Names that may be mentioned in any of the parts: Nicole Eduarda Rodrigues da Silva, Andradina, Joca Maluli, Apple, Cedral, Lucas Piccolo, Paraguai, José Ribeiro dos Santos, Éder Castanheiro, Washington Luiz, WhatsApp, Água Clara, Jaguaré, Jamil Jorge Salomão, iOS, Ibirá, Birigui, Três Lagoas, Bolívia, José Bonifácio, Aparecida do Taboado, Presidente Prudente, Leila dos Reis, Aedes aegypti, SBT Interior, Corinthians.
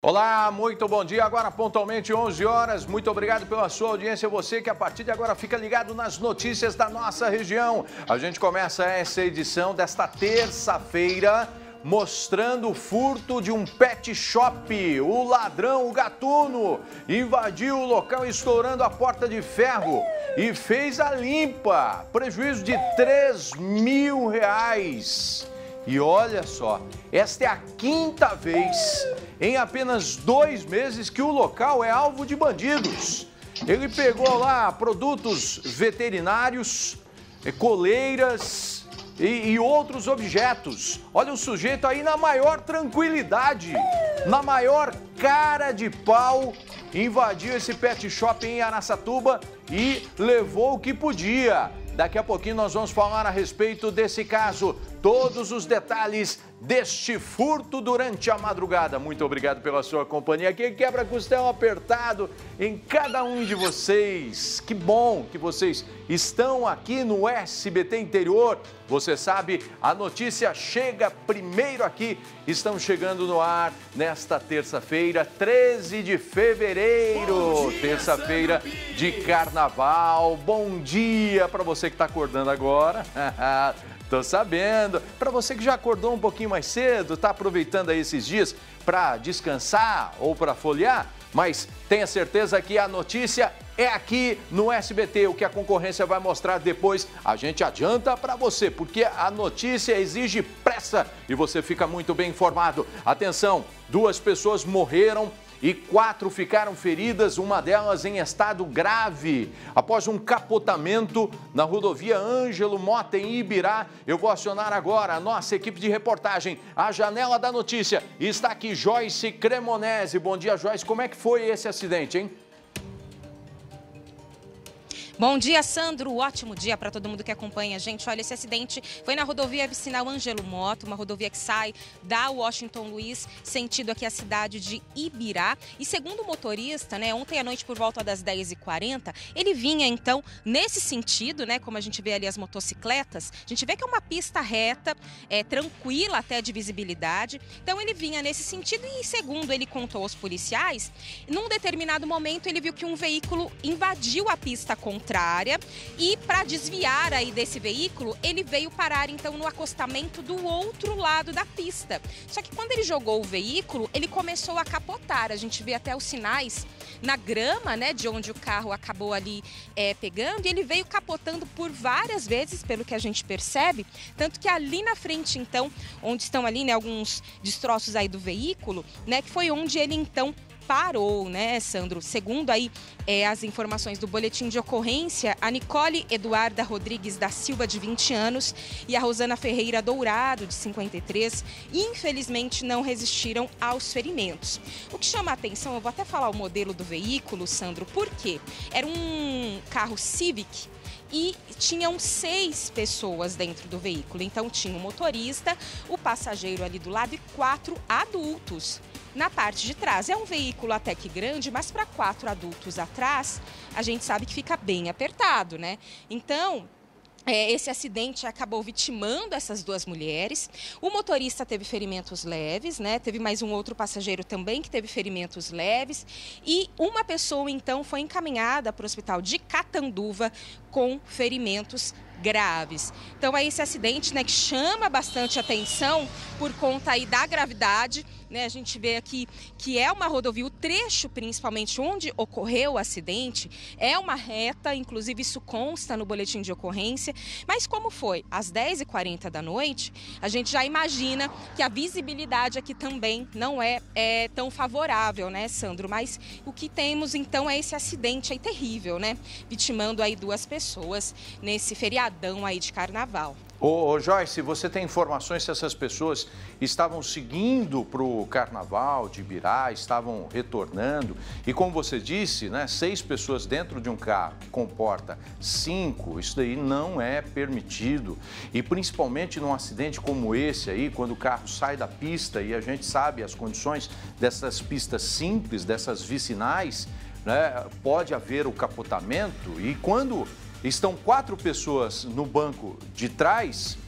Olá, muito bom dia. Agora pontualmente 11 horas. Muito obrigado pela sua audiência. Você que a partir de agora fica ligado nas notícias da nossa região. A gente começa essa edição desta terça-feira mostrando o furto de um pet shop. O ladrão, o gatuno, invadiu o local estourando a porta de ferro e fez a limpa. Prejuízo de R$3 mil. E olha só, esta é a quinta vez em apenas 2 meses que o local é alvo de bandidos. Ele pegou lá produtos veterinários, coleiras e outros objetos. Olha o sujeito aí na maior tranquilidade, na maior cara de pau, invadiu esse pet shop em Araçatuba e levou o que podia. Daqui a pouquinho nós vamos falar a respeito desse caso, todos os detalhes deste furto durante a madrugada. Muito obrigado pela sua companhia. Aqui quebra costela apertado em cada um de vocês. Que bom que vocês estão aqui no SBT Interior. Você sabe, a notícia chega primeiro aqui. Estamos chegando no ar nesta terça-feira, 13 de fevereiro. Terça-feira de carnaval. Bom dia para você que está acordando agora. Tô sabendo. Para você que já acordou um pouquinho mais cedo, tá aproveitando aí esses dias para descansar ou para folhear, mas tenha certeza que a notícia é aqui no SBT. O que a concorrência vai mostrar depois, a gente adianta para você, porque a notícia exige pressa e você fica muito bem informado. Atenção, 2 pessoas morreram e 4 ficaram feridas, uma delas em estado grave. Após um capotamento na rodovia Ângelo Mota, em Ibirá, eu vou acionar agora a nossa equipe de reportagem. A Janela da Notícia está aqui, Joyce Cremonese. Bom dia, Joyce. Como é que foi esse acidente, hein? Bom dia, Sandro. Ótimo dia para todo mundo que acompanha a gente. Olha, esse acidente foi na rodovia vicinal Ângelo Mota, uma rodovia que sai da Washington Luiz, sentido aqui a cidade de Ibirá. E segundo o motorista, né, ontem à noite por volta das 10h40, ele vinha, então, nesse sentido, né, como a gente vê ali as motocicletas, a gente vê que é uma pista reta, tranquila até de visibilidade. Então, ele vinha nesse sentido e, segundo ele contou aos policiais, num determinado momento ele viu que um veículo invadiu a pista contrária. E para desviar aí desse veículo, ele veio parar então no acostamento do outro lado da pista. Só que quando ele jogou o veículo, ele começou a capotar. A gente vê até os sinais na grama, né, de onde o carro acabou ali pegando. E ele veio capotando por várias vezes, pelo que a gente percebe. Tanto que ali na frente, então, onde estão ali, né, alguns destroços aí do veículo, né, que foi onde ele então parou, né, Sandro? Segundo aí as informações do boletim de ocorrência, a Nicole Eduarda Rodrigues da Silva, de 20 anos, e a Rosana Ferreira Dourado, de 53, infelizmente não resistiram aos ferimentos. O que chama a atenção, eu vou até falar o modelo do veículo, Sandro, por quê? Era um carro Civic e tinham 6 pessoas dentro do veículo. Então tinha o motorista, o passageiro ali do lado e 4 adultos. Na parte de trás, é um veículo até que grande, mas para 4 adultos atrás, a gente sabe que fica bem apertado, né? Então, esse acidente acabou vitimando essas 2 mulheres. O motorista teve ferimentos leves, né? Teve mais um outro passageiro também que teve ferimentos leves. E uma pessoa, então, foi encaminhada para o hospital de Catanduva com ferimentos graves. Então, é esse acidente, né, que chama bastante atenção por conta aí da gravidade, né? A gente vê aqui que é uma rodovia, o trecho principalmente onde ocorreu o acidente é uma reta, inclusive isso consta no boletim de ocorrência, mas como foi às 10h40 da noite, a gente já imagina que a visibilidade aqui também não é tão favorável, né, Sandro? Mas o que temos então é esse acidente aí terrível, né, vitimando aí 2 pessoas nesse feriadão aí de carnaval. Ô Joyce, você tem informações se essas pessoas estavam seguindo para o carnaval de Ibirá, estavam retornando? E como você disse, né, 6 pessoas dentro de um carro que comporta 5, isso daí não é permitido. E principalmente num acidente como esse aí, quando o carro sai da pista e a gente sabe as condições dessas pistas simples, dessas vicinais, né, pode haver o capotamento e quando estão 4 pessoas no banco de trás,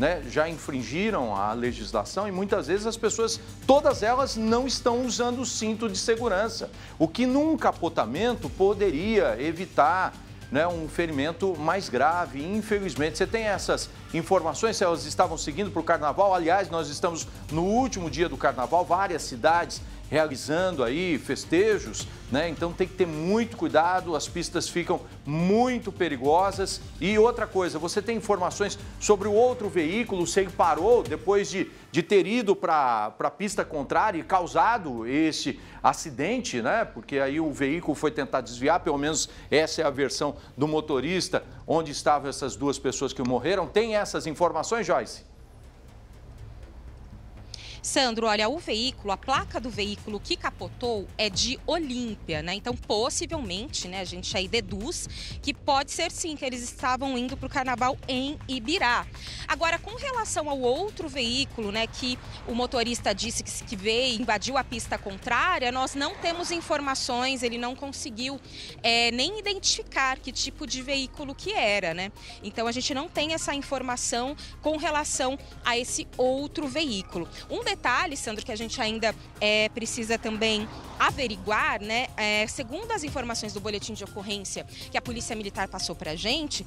né, já infringiram a legislação e muitas vezes as pessoas, todas elas, não estão usando o cinto de segurança, o que num capotamento poderia evitar, né, um ferimento mais grave. Infelizmente, você tem essas informações, se elas estavam seguindo para o carnaval. Aliás, nós estamos no último dia do carnaval, várias cidades realizando aí festejos, né? Então tem que ter muito cuidado, as pistas ficam muito perigosas. E outra coisa, você tem informações sobre o outro veículo, se ele parou depois de ter ido para a pista contrária e causado esse acidente, né? Porque aí o veículo foi tentar desviar, pelo menos essa é a versão do motorista, onde estavam essas duas pessoas que morreram. Tem essas informações, Joyce? Sandro, olha, o veículo, a placa do veículo que capotou é de Olímpia, né? Então, possivelmente, né, a gente aí deduz que pode ser sim que eles estavam indo para o carnaval em Ibirá. Agora, com relação ao outro veículo, né, que o motorista disse que veio, invadiu a pista contrária, nós não temos informações, ele não conseguiu nem identificar que tipo de veículo que era, né? Então, a gente não tem essa informação com relação a esse outro veículo. Um detalhe, Sandro, que a gente ainda precisa também averiguar, né? Segundo as informações do boletim de ocorrência que a Polícia Militar passou pra gente,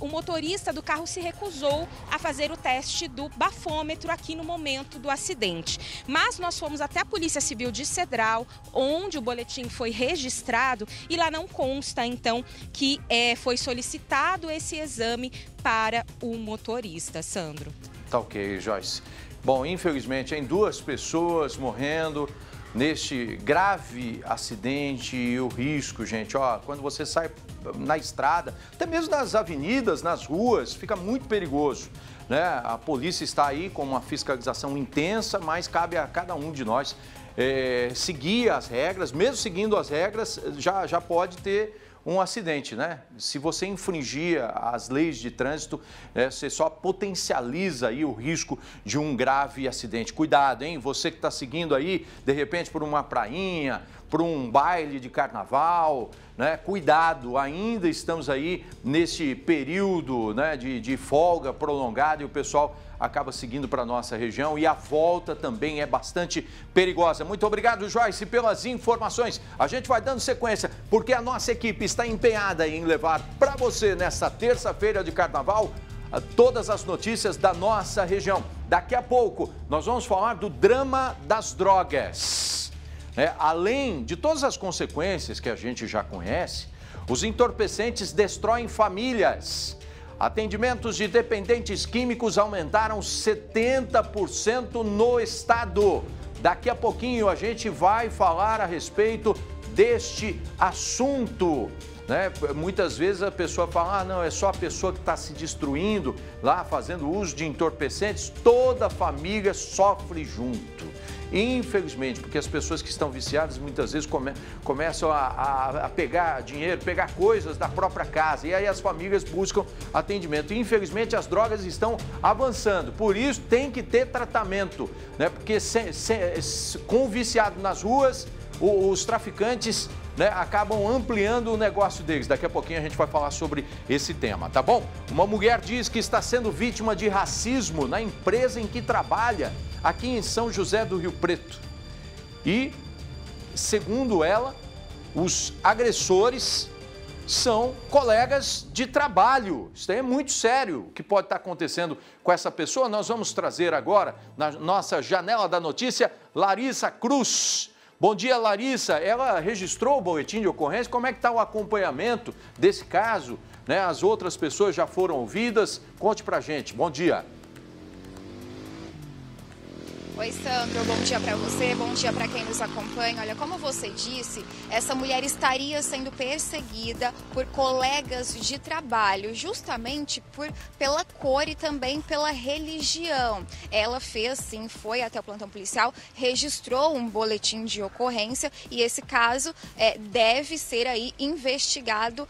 o motorista do carro se recusou a fazer o teste do bafômetro aqui no momento do acidente. Mas nós fomos até a Polícia Civil de Cedral, onde o boletim foi registrado, e lá não consta, então, que foi solicitado esse exame para o motorista, Sandro. Tá ok, Joyce. Bom, infelizmente, em duas pessoas morrendo neste grave acidente. E o risco, gente, ó, quando você sai na estrada, até mesmo nas avenidas, nas ruas, fica muito perigoso, né? A polícia está aí com uma fiscalização intensa, mas cabe a cada um de nós seguir as regras. Mesmo seguindo as regras, já pode ter um acidente, né? Se você infringir as leis de trânsito, você só potencializa aí o risco de um grave acidente. Cuidado, hein? Você que está seguindo aí, de repente, por uma prainha, por um baile de carnaval, né? Cuidado, ainda estamos aí nesse período, né, de folga prolongada, e o pessoal acaba seguindo para a nossa região, e a volta também é bastante perigosa. Muito obrigado, Joyce, pelas informações. A gente vai dando sequência, porque a nossa equipe está empenhada em levar para você, nessa terça-feira de carnaval, todas as notícias da nossa região. Daqui a pouco, nós vamos falar do drama das drogas. Além de todas as consequências que a gente já conhece, os entorpecentes destroem famílias. Atendimentos de dependentes químicos aumentaram 70% no estado. Daqui a pouquinho a gente vai falar a respeito deste assunto, né? Muitas vezes a pessoa fala, ah, não, é só a pessoa que está se destruindo lá, fazendo uso de entorpecentes. Toda a família sofre junto, infelizmente, porque as pessoas que estão viciadas muitas vezes começam a pegar dinheiro, pegar coisas da própria casa, e aí as famílias buscam atendimento. Infelizmente, as drogas estão avançando, por isso tem que ter tratamento, né? Porque com o viciado nas ruas, os traficantes, né, acabam ampliando o negócio deles. Daqui a pouquinho a gente vai falar sobre esse tema, tá bom? Uma mulher diz que está sendo vítima de racismo na empresa em que trabalha, aqui em São José do Rio Preto. E, segundo ela, os agressores são colegas de trabalho. Isso daí é muito sério, o que pode estar acontecendo com essa pessoa. Nós vamos trazer agora, na nossa Janela da Notícia, Larissa Cruz. Bom dia, Larissa. Ela registrou o boletim de ocorrência. Como é que está o acompanhamento desse caso, né? As outras pessoas já foram ouvidas. Conte pra gente. Bom dia. Oi, Sandro, bom dia para você, bom dia para quem nos acompanha. Olha, como você disse, essa mulher estaria sendo perseguida por colegas de trabalho, justamente pela cor e também pela religião. Ela fez, sim, foi até o plantão policial, registrou um boletim de ocorrência, e esse caso deve ser aí investigado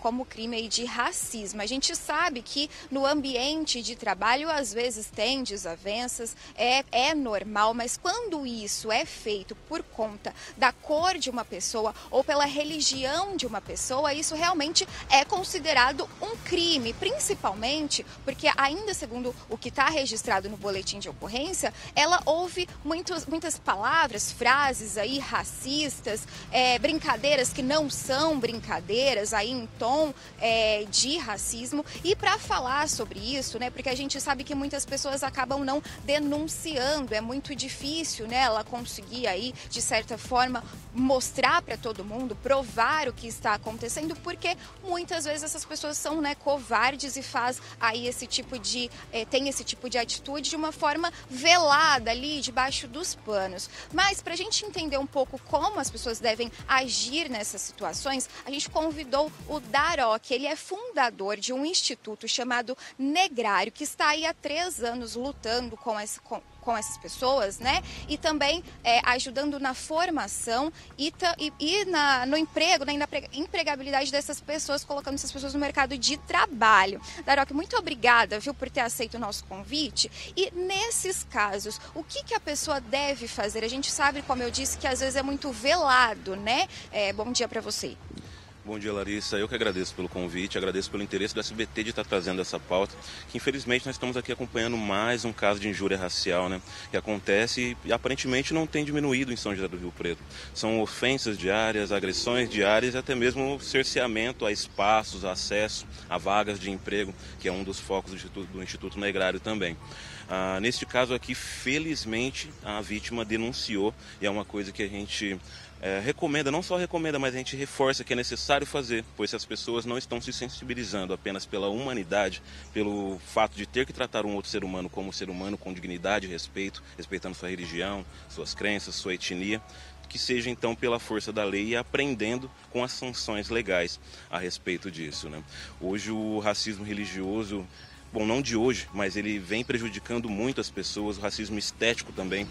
como crime aí de racismo. A gente sabe que no ambiente de trabalho, às vezes, tem desavenças, é normal normal, mas quando isso é feito por conta da cor de uma pessoa ou pela religião de uma pessoa, isso realmente é considerado um crime, principalmente porque, ainda segundo o que está registrado no boletim de ocorrência, ela ouve muitas palavras, frases aí racistas, brincadeiras que não são brincadeiras, aí em tom de racismo. E para falar sobre isso, né, porque a gente sabe que muitas pessoas acabam não denunciando, é muito difícil, né, ela conseguir aí, de certa forma, mostrar para todo mundo, provar o que está acontecendo, porque muitas vezes essas pessoas são, né, covardes e faz aí tem esse tipo de atitude de uma forma velada ali, debaixo dos panos. Mas para a gente entender um pouco como as pessoas devem agir nessas situações, a gente convidou o Daró, que ele é fundador de um instituto chamado Negrário, que está aí há 3 anos lutando com essas pessoas, né? E também ajudando na formação e no emprego, né? E na empregabilidade dessas pessoas, colocando essas pessoas no mercado de trabalho. Daroque, muito obrigada, viu, por ter aceito o nosso convite. E nesses casos, o que a pessoa deve fazer? A gente sabe, como eu disse, que às vezes é muito velado, né? Bom dia para você. Bom dia, Larissa. Eu que agradeço pelo convite, agradeço pelo interesse do SBT de estar trazendo essa pauta, que infelizmente nós estamos aqui acompanhando mais um caso de injúria racial, né, que acontece e aparentemente não tem diminuído em São José do Rio Preto. São ofensas diárias, agressões diárias e até mesmo cerceamento a espaços, a acesso, a vagas de emprego, que é um dos focos do Instituto Negrário também. Neste caso aqui, felizmente, a vítima denunciou, e é uma coisa que a gente... recomenda, não só recomenda, mas a gente reforça que é necessário fazer, pois as pessoas não estão se sensibilizando apenas pela humanidade, pelo fato de ter que tratar um outro ser humano como ser humano, com dignidade e respeito, respeitando sua religião, suas crenças, sua etnia, que seja então pela força da lei e aprendendo com as sanções legais a respeito disso, né? Hoje o racismo religioso... Bom, não de hoje, mas ele vem prejudicando muito as pessoas, o racismo estético também.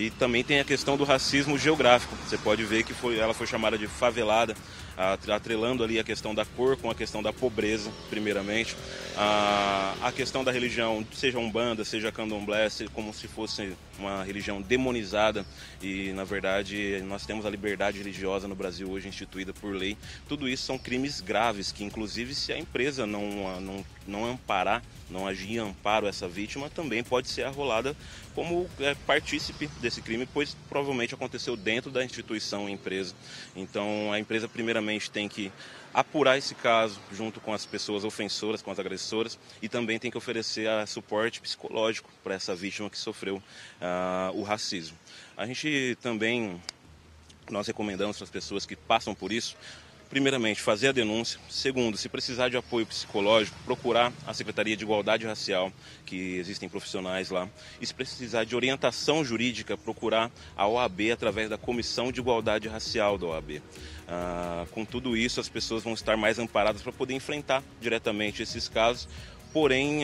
E também tem a questão do racismo geográfico. Você pode ver que ela foi chamada de favelada, atrelando ali a questão da cor com a questão da pobreza, primeiramente. A questão da religião, seja umbanda, seja candomblé, como se fosse uma religião demonizada. E, na verdade, nós temos a liberdade religiosa no Brasil hoje instituída por lei. Tudo isso são crimes graves, que inclusive se a empresa não amparar, não agir em amparo essa vítima, também pode ser arrolada como partícipe desse crime, pois provavelmente aconteceu dentro da instituição empresa. Então a empresa primeiramente tem que apurar esse caso junto com as pessoas ofensoras, com as agressoras, e também tem que oferecer suporte psicológico para essa vítima que sofreu o racismo. A gente também, nós recomendamos para as pessoas que passam por isso, primeiramente, fazer a denúncia. Segundo, se precisar de apoio psicológico, procurar a Secretaria de Igualdade Racial, que existem profissionais lá. E se precisar de orientação jurídica, procurar a OAB através da Comissão de Igualdade Racial da OAB. Com tudo isso, as pessoas vão estar mais amparadas para poder enfrentar diretamente esses casos. Porém,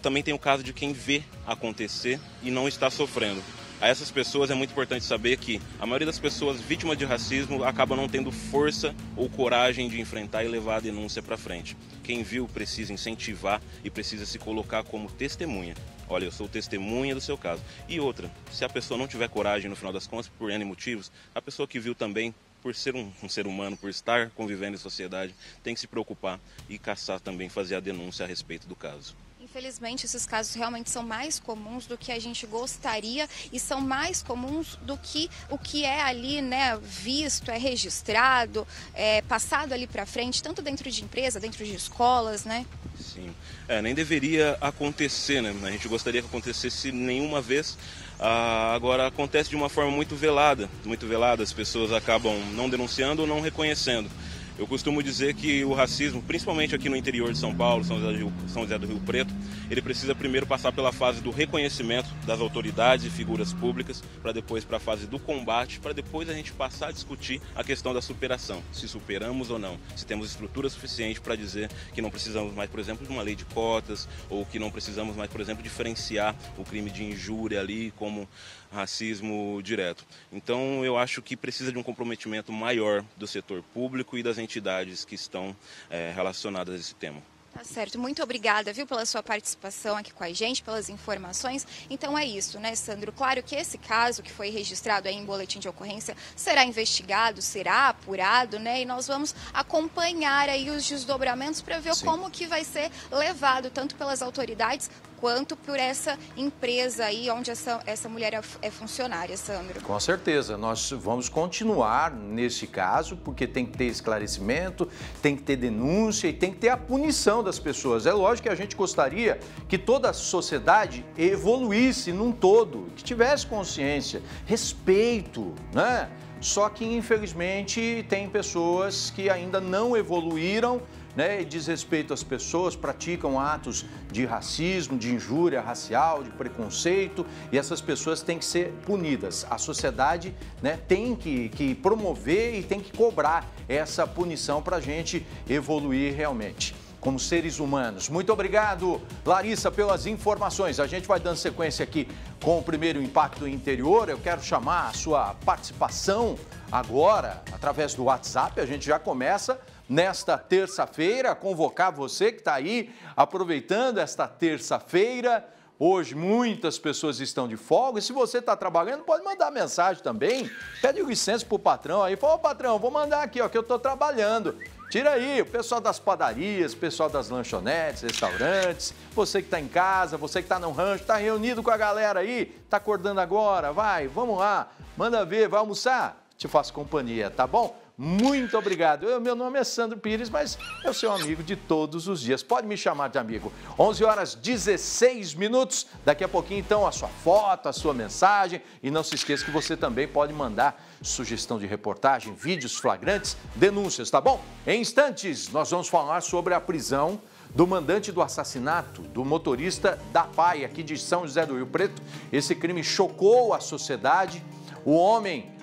também tem o caso de quem vê acontecer e não está sofrendo. A essas pessoas é muito importante saber que a maioria das pessoas vítimas de racismo acaba não tendo força ou coragem de enfrentar e levar a denúncia para frente. Quem viu precisa incentivar e precisa se colocar como testemunha. Olha, eu sou testemunha do seu caso. E outra, se a pessoa não tiver coragem no final das contas, por N motivos, a pessoa que viu também, por ser um ser humano, por estar convivendo em sociedade, tem que se preocupar e caçar também, fazer a denúncia a respeito do caso. Infelizmente, esses casos realmente são mais comuns do que a gente gostaria e são mais comuns do que o que é ali, né, visto, é registrado, é passado ali para frente, tanto dentro de empresa, dentro de escolas, né? Sim, nem deveria acontecer, né? A gente gostaria que acontecesse nenhuma vez. Agora acontece de uma forma muito velada, muito velada. As pessoas acabam não denunciando ou não reconhecendo. Eu costumo dizer que o racismo, principalmente aqui no interior de São Paulo, São José do Rio Preto, ele precisa primeiro passar pela fase do reconhecimento das autoridades e figuras públicas, para depois para a fase do combate, para depois a gente passar a discutir a questão da superação, se superamos ou não, se temos estrutura suficiente para dizer que não precisamos mais, por exemplo, de uma lei de cotas, ou que não precisamos mais, por exemplo, diferenciar o crime de injúria ali como racismo direto. Então eu acho que precisa de um comprometimento maior do setor público e das entidades que estão relacionadas a esse tema. Tá certo, muito obrigada, viu, pela sua participação aqui com a gente, pelas informações. Então é isso, né, Sandro? Claro que esse caso que foi registrado aí em boletim de ocorrência será investigado, será apurado, né? E nós vamos acompanhar aí os desdobramentos para ver como que vai ser levado, tanto pelas autoridades quanto por essa empresa aí onde essa mulher é funcionária, Sandro. Com certeza, nós vamos continuar nesse caso, porque tem que ter esclarecimento, tem que ter denúncia e tem que ter a punição das pessoas. É lógico que a gente gostaria que toda a sociedade evoluísse num todo, que tivesse consciência, respeito, né? Só que, infelizmente, tem pessoas que ainda não evoluíram, né, e diz respeito às pessoas, praticam atos de racismo, de injúria racial, de preconceito, e essas pessoas têm que ser punidas. A sociedade, né, tem que promover e tem que cobrar essa punição para a gente evoluir realmente como seres humanos. Muito obrigado, Larissa, pelas informações. A gente vai dando sequência aqui com o Primeiro Impacto Interior. Eu quero chamar a sua participação agora, através do WhatsApp. A gente já começa nesta terça-feira a convocar você que está aí aproveitando esta terça-feira. Hoje muitas pessoas estão de folga e se você está trabalhando, pode mandar mensagem também. Pede licença para o patrão aí. Fala, patrão, vou mandar aqui, ó, que eu estou trabalhando. Tira aí, o pessoal das padarias, o pessoal das lanchonetes, restaurantes, você que está em casa, você que está no rancho, está reunido com a galera aí, está acordando agora, vai, vamos lá, manda ver, vai almoçar? Te faço companhia, tá bom? Muito obrigado. Meu nome é Sandro Pires, mas eu sou amigo de todos os dias. Pode me chamar de amigo. 11h16. Daqui a pouquinho, então, a sua foto, a sua mensagem. E não se esqueça que você também pode mandar sugestão de reportagem, vídeos flagrantes, denúncias, tá bom? Em instantes, nós vamos falar sobre a prisão do mandante do assassinato do motorista da PAI, aqui de São José do Rio Preto. Esse crime chocou a sociedade. O homem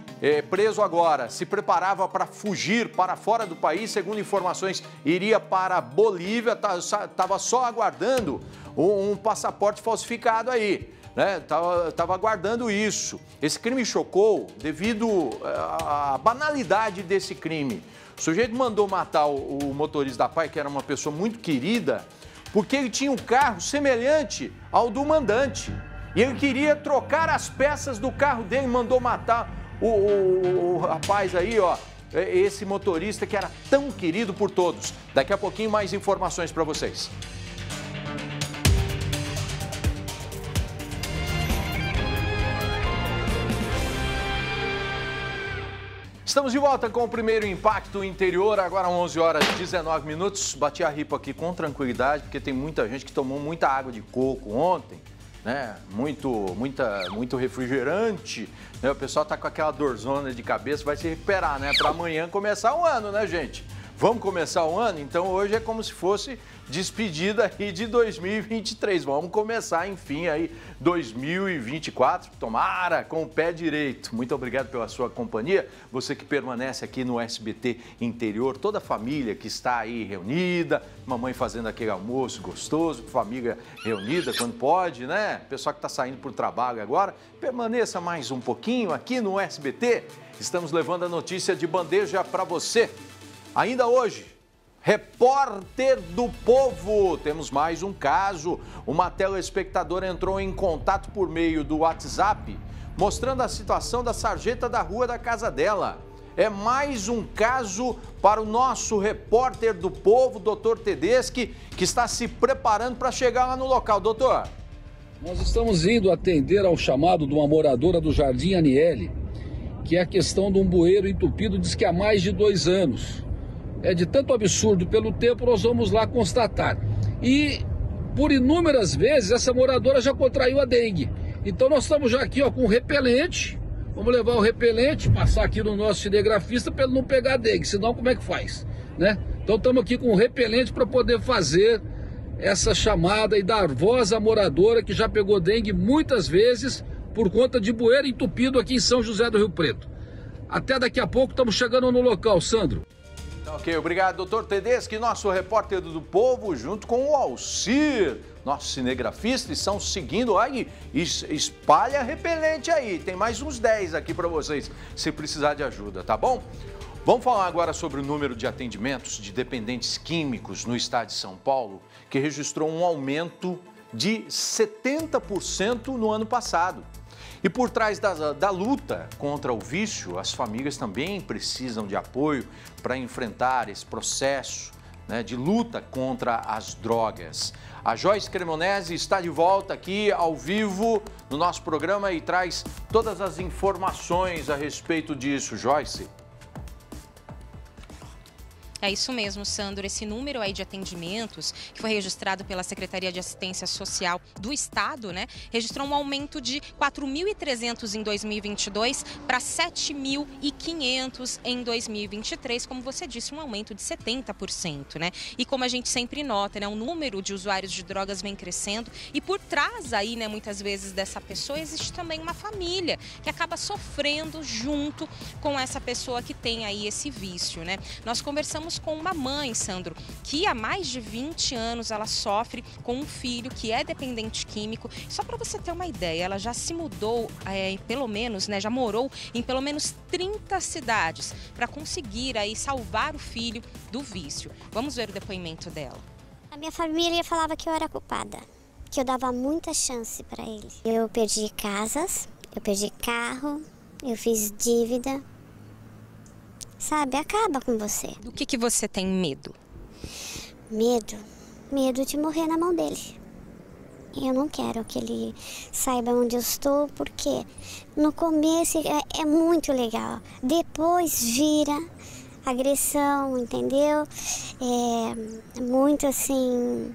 preso agora, se preparava para fugir para fora do país, segundo informações, iria para a Bolívia, estava só aguardando um passaporte falsificado aí, né? Estava aguardando isso. Esse crime chocou devido à banalidade desse crime. O sujeito mandou matar o motorista da PAI, que era uma pessoa muito querida, porque ele tinha um carro semelhante ao do mandante. E ele queria trocar as peças do carro dele, mandou matar o rapaz aí, ó, esse motorista que era tão querido por todos. Daqui a pouquinho mais informações para vocês. Estamos de volta com o Primeiro Impacto Interior, agora 11h19. Bati a ripa aqui com tranquilidade, porque tem muita gente que tomou muita água de coco ontem, né? Muito refrigerante, né? O pessoal tá com aquela dorzona de cabeça, vai se recuperar, né? Para amanhã começar o ano, né, gente? Vamos começar o ano? Então hoje é como se fosse despedida aí de 2023. Vamos começar, enfim, aí 2024, tomara, com o pé direito. Muito obrigado pela sua companhia. Você que permanece aqui no SBT Interior, toda a família que está aí reunida, mamãe fazendo aquele almoço gostoso, família reunida quando pode, né? Pessoal que está saindo para o trabalho agora, permaneça mais um pouquinho aqui no SBT. Estamos levando a notícia de bandeja para você. Ainda hoje, Repórter do Povo, temos mais um caso. Uma telespectadora entrou em contato por meio do WhatsApp, mostrando a situação da sarjeta da rua da casa dela. É mais um caso para o nosso Repórter do Povo, Dr. Tedeschi, que está se preparando para chegar lá no local. Doutor. Nós estamos indo atender ao chamado de uma moradora do Jardim Anielli, que é a questão de um bueiro entupido, diz que há mais de 2 anos. É de tanto absurdo pelo tempo, nós vamos lá constatar. E por inúmeras vezes essa moradora já contraiu a dengue. Então nós estamos já aqui, ó, com o repelente. Vamos levar o repelente, passar aqui no nosso cinegrafista para ele não pegar a dengue, senão como é que faz, né? Então estamos aqui com o repelente para poder fazer essa chamada e dar voz à moradora que já pegou dengue muitas vezes por conta de bueiro entupido aqui em São José do Rio Preto. Até daqui a pouco, estamos chegando no local, Sandro. Ok, obrigado, doutor Tedeschi, nosso Repórter do Povo, junto com o Alcir, nosso cinegrafista, estão seguindo aí, espalha repelente aí, tem mais uns 10 aqui para vocês, se precisar de ajuda, tá bom? Vamos falar agora sobre o número de atendimentos de dependentes químicos no estado de São Paulo, que registrou um aumento de 70% no ano passado. E por trás da luta contra o vício, as famílias também precisam de apoio para enfrentar esse processo, né, de luta contra as drogas. A Joyce Cremonese está de volta aqui ao vivo no nosso programa e traz todas as informações a respeito disso, Joyce. É isso mesmo, Sandro. Esse número aí de atendimentos que foi registrado pela Secretaria de Assistência Social do Estado, né, registrou um aumento de 4.300 em 2022 para 7.500 em 2023, como você disse, um aumento de 70%, né? E como a gente sempre nota, né, o número de usuários de drogas vem crescendo e por trás aí, né, muitas vezes dessa pessoa existe também uma família que acaba sofrendo junto com essa pessoa que tem aí esse vício, né? Nós conversamos com uma mãe, Sandro, que há mais de 20 anos ela sofre com um filho que é dependente químico. Só para você ter uma ideia, ela já se mudou, pelo menos, né, já morou em pelo menos 30 cidades para conseguir aí salvar o filho do vício. Vamos ver o depoimento dela. A minha família falava que eu era culpada, que eu dava muita chance para ele. Eu perdi casas, eu perdi carro, eu fiz dívida. Sabe, acaba com você. Do que você tem medo? Medo? Medo de morrer na mão dele. Eu não quero que ele saiba onde eu estou, porque no começo é muito legal. Depois vira agressão, entendeu? É muito assim...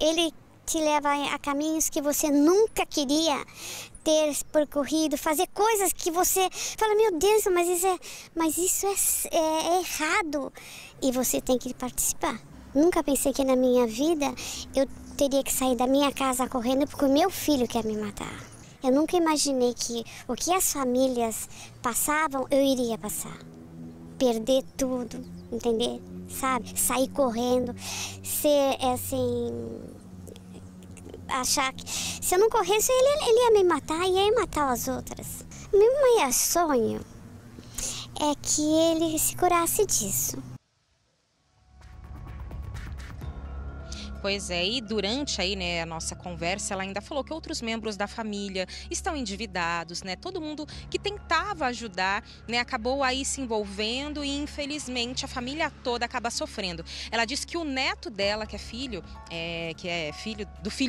Ele te leva a caminhos que você nunca queria ter percorrido, fazer coisas que você fala, meu Deus, mas isso é errado e você tem que participar. Nunca pensei que na minha vida eu teria que sair da minha casa correndo porque o meu filho quer me matar. Eu nunca imaginei que o que as famílias passavam, eu iria passar. Perder tudo, entender, sabe? Sair correndo, ser assim... achar que se eu não corresse, ele ia me matar e ia matar as outras. Meu maior sonho é que ele se curasse disso. Pois é, e durante aí, né, a nossa conversa, ela ainda falou que outros membros da família estão endividados, né? Todo mundo que tentava ajudar, né, acabou aí se envolvendo e, infelizmente, a família toda acaba sofrendo. Ela disse que o neto dela, que é filho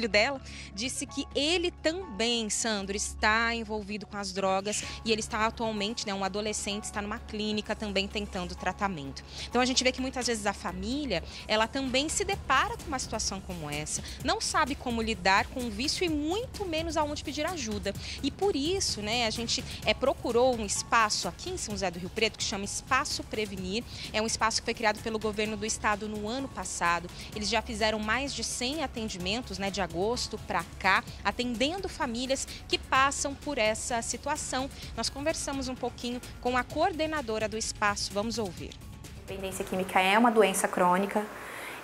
dela, disse que ele também, Sandro, está envolvido com as drogas e ele está atualmente, né, um adolescente, está numa clínica também tentando tratamento. Então a gente vê que muitas vezes a família, ela também se depara com uma situação como essa, não sabe como lidar com o vício e muito menos aonde pedir ajuda. E por isso, né, a gente procurou um espaço aqui em São José do Rio Preto que chama Espaço Prevenir. É um espaço que foi criado pelo governo do estado no ano passado. Eles já fizeram mais de 100 atendimentos, né, de agosto para cá, atendendo famílias que passam por essa situação. Nós conversamos um pouquinho com a coordenadora do espaço, vamos ouvir. A dependência química é uma doença crônica.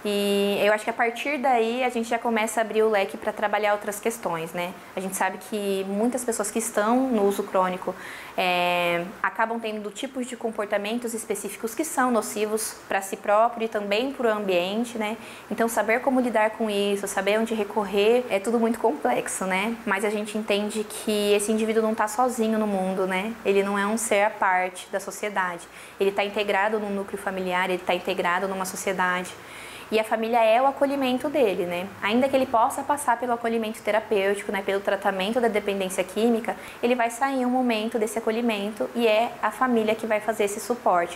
E eu acho que a partir daí a gente já começa a abrir o leque para trabalhar outras questões, né? A gente sabe que muitas pessoas que estão no uso crônico acabam tendo tipos de comportamentos específicos que são nocivos para si próprio e também para o ambiente, né? Então saber como lidar com isso, saber onde recorrer, é tudo muito complexo, né? Mas a gente entende que esse indivíduo não está sozinho no mundo, né? Ele não é um ser à parte da sociedade. Ele está integrado num núcleo familiar, ele está integrado numa sociedade. E a família é o acolhimento dele, né? Ainda que ele possa passar pelo acolhimento terapêutico, né, pelo tratamento da dependência química, ele vai sair um momento desse acolhimento e é a família que vai fazer esse suporte.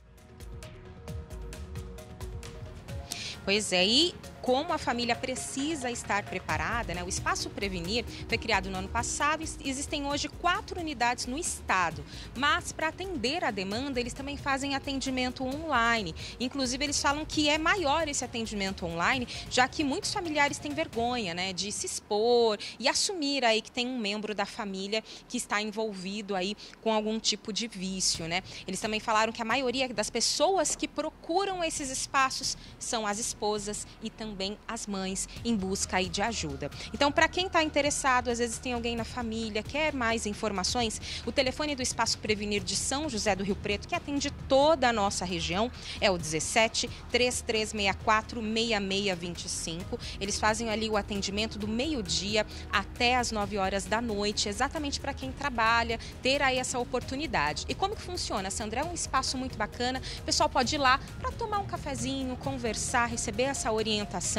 Pois é, e como a família precisa estar preparada, né? O Espaço Prevenir foi criado no ano passado e existem hoje 4 unidades no estado. Mas para atender a demanda, eles também fazem atendimento online. Inclusive, eles falam que é maior esse atendimento online, já que muitos familiares têm vergonha, né, de se expor e assumir aí que tem um membro da família que está envolvido aí com algum tipo de vício, né? Eles também falaram que a maioria das pessoas que procuram esses espaços são as esposas e também também as mães em busca aí de ajuda. Então, para quem está interessado, às vezes tem alguém na família, quer mais informações, o telefone do Espaço Prevenir de São José do Rio Preto, que atende toda a nossa região, é o 17 3364 6625. Eles fazem ali o atendimento do meio-dia até as 9 horas da noite, exatamente para quem trabalha, ter aí essa oportunidade. E como que funciona, Sandra? É um espaço muito bacana, o pessoal pode ir lá para tomar um cafezinho, conversar, receber essa orientação,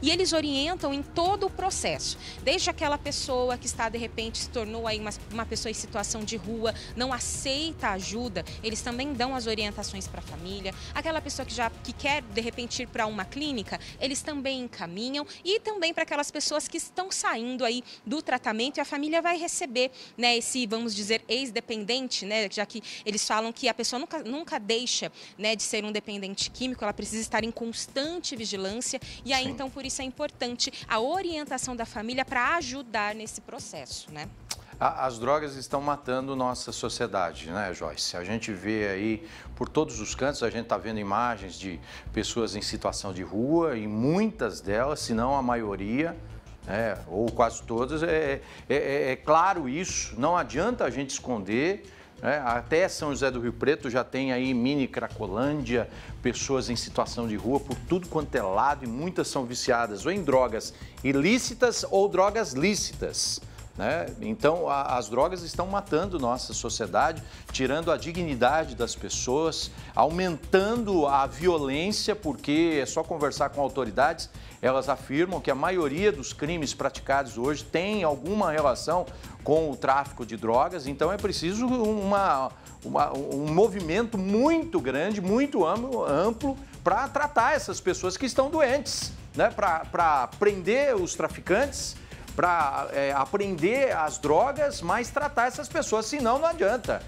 e eles orientam em todo o processo, desde aquela pessoa que está, de repente, se tornou aí uma pessoa em situação de rua, não aceita ajuda, eles também dão as orientações para a família, aquela pessoa que quer, de repente, ir para uma clínica, eles também encaminham, e também para aquelas pessoas que estão saindo aí do tratamento e a família vai receber, né, esse, vamos dizer, ex-dependente, né, já que eles falam que a pessoa nunca deixa, né, de ser um dependente químico, ela precisa estar em constante vigilância, e aí, sim, então, por isso é importante a orientação da família para ajudar nesse processo, né? As drogas estão matando nossa sociedade, né, Joyce? A gente vê aí por todos os cantos, a gente está vendo imagens de pessoas em situação de rua, e muitas delas, se não a maioria, ou quase todas, é claro isso, não adianta a gente esconder. Até São José do Rio Preto já tem aí mini Cracolândia, pessoas em situação de rua por tudo quanto é lado, e muitas são viciadas ou em drogas ilícitas ou drogas lícitas, né? Então, as drogas estão matando nossa sociedade, tirando a dignidade das pessoas, aumentando a violência, porque é só conversar com autoridades, elas afirmam que a maioria dos crimes praticados hoje tem alguma relação com o tráfico de drogas. Então, é preciso um movimento muito grande, muito amplo, para tratar essas pessoas que estão doentes, né? Para prender os traficantes, para aprender as drogas, mas tratar essas pessoas, senão não adianta.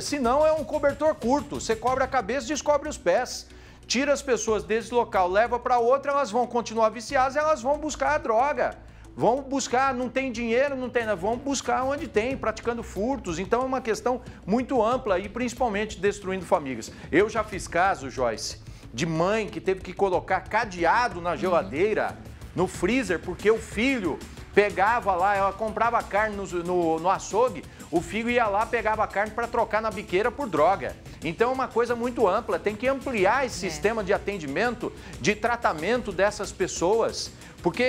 Senão é um cobertor curto, você cobre a cabeça e descobre os pés. Tira as pessoas desse local, leva para outra, elas vão continuar viciadas, elas vão buscar a droga. Vão buscar, não tem dinheiro, não tem nada, vão buscar onde tem, praticando furtos. Então é uma questão muito ampla e principalmente destruindo famílias. Eu já fiz caso, Joyce, de mãe que teve que colocar cadeado na geladeira, no freezer, porque o filho pegava lá, ela comprava carne no açougue, o filho ia lá, pegava a carne para trocar na biqueira por droga. Então é uma coisa muito ampla, tem que ampliar esse sistema de atendimento, de tratamento dessas pessoas, porque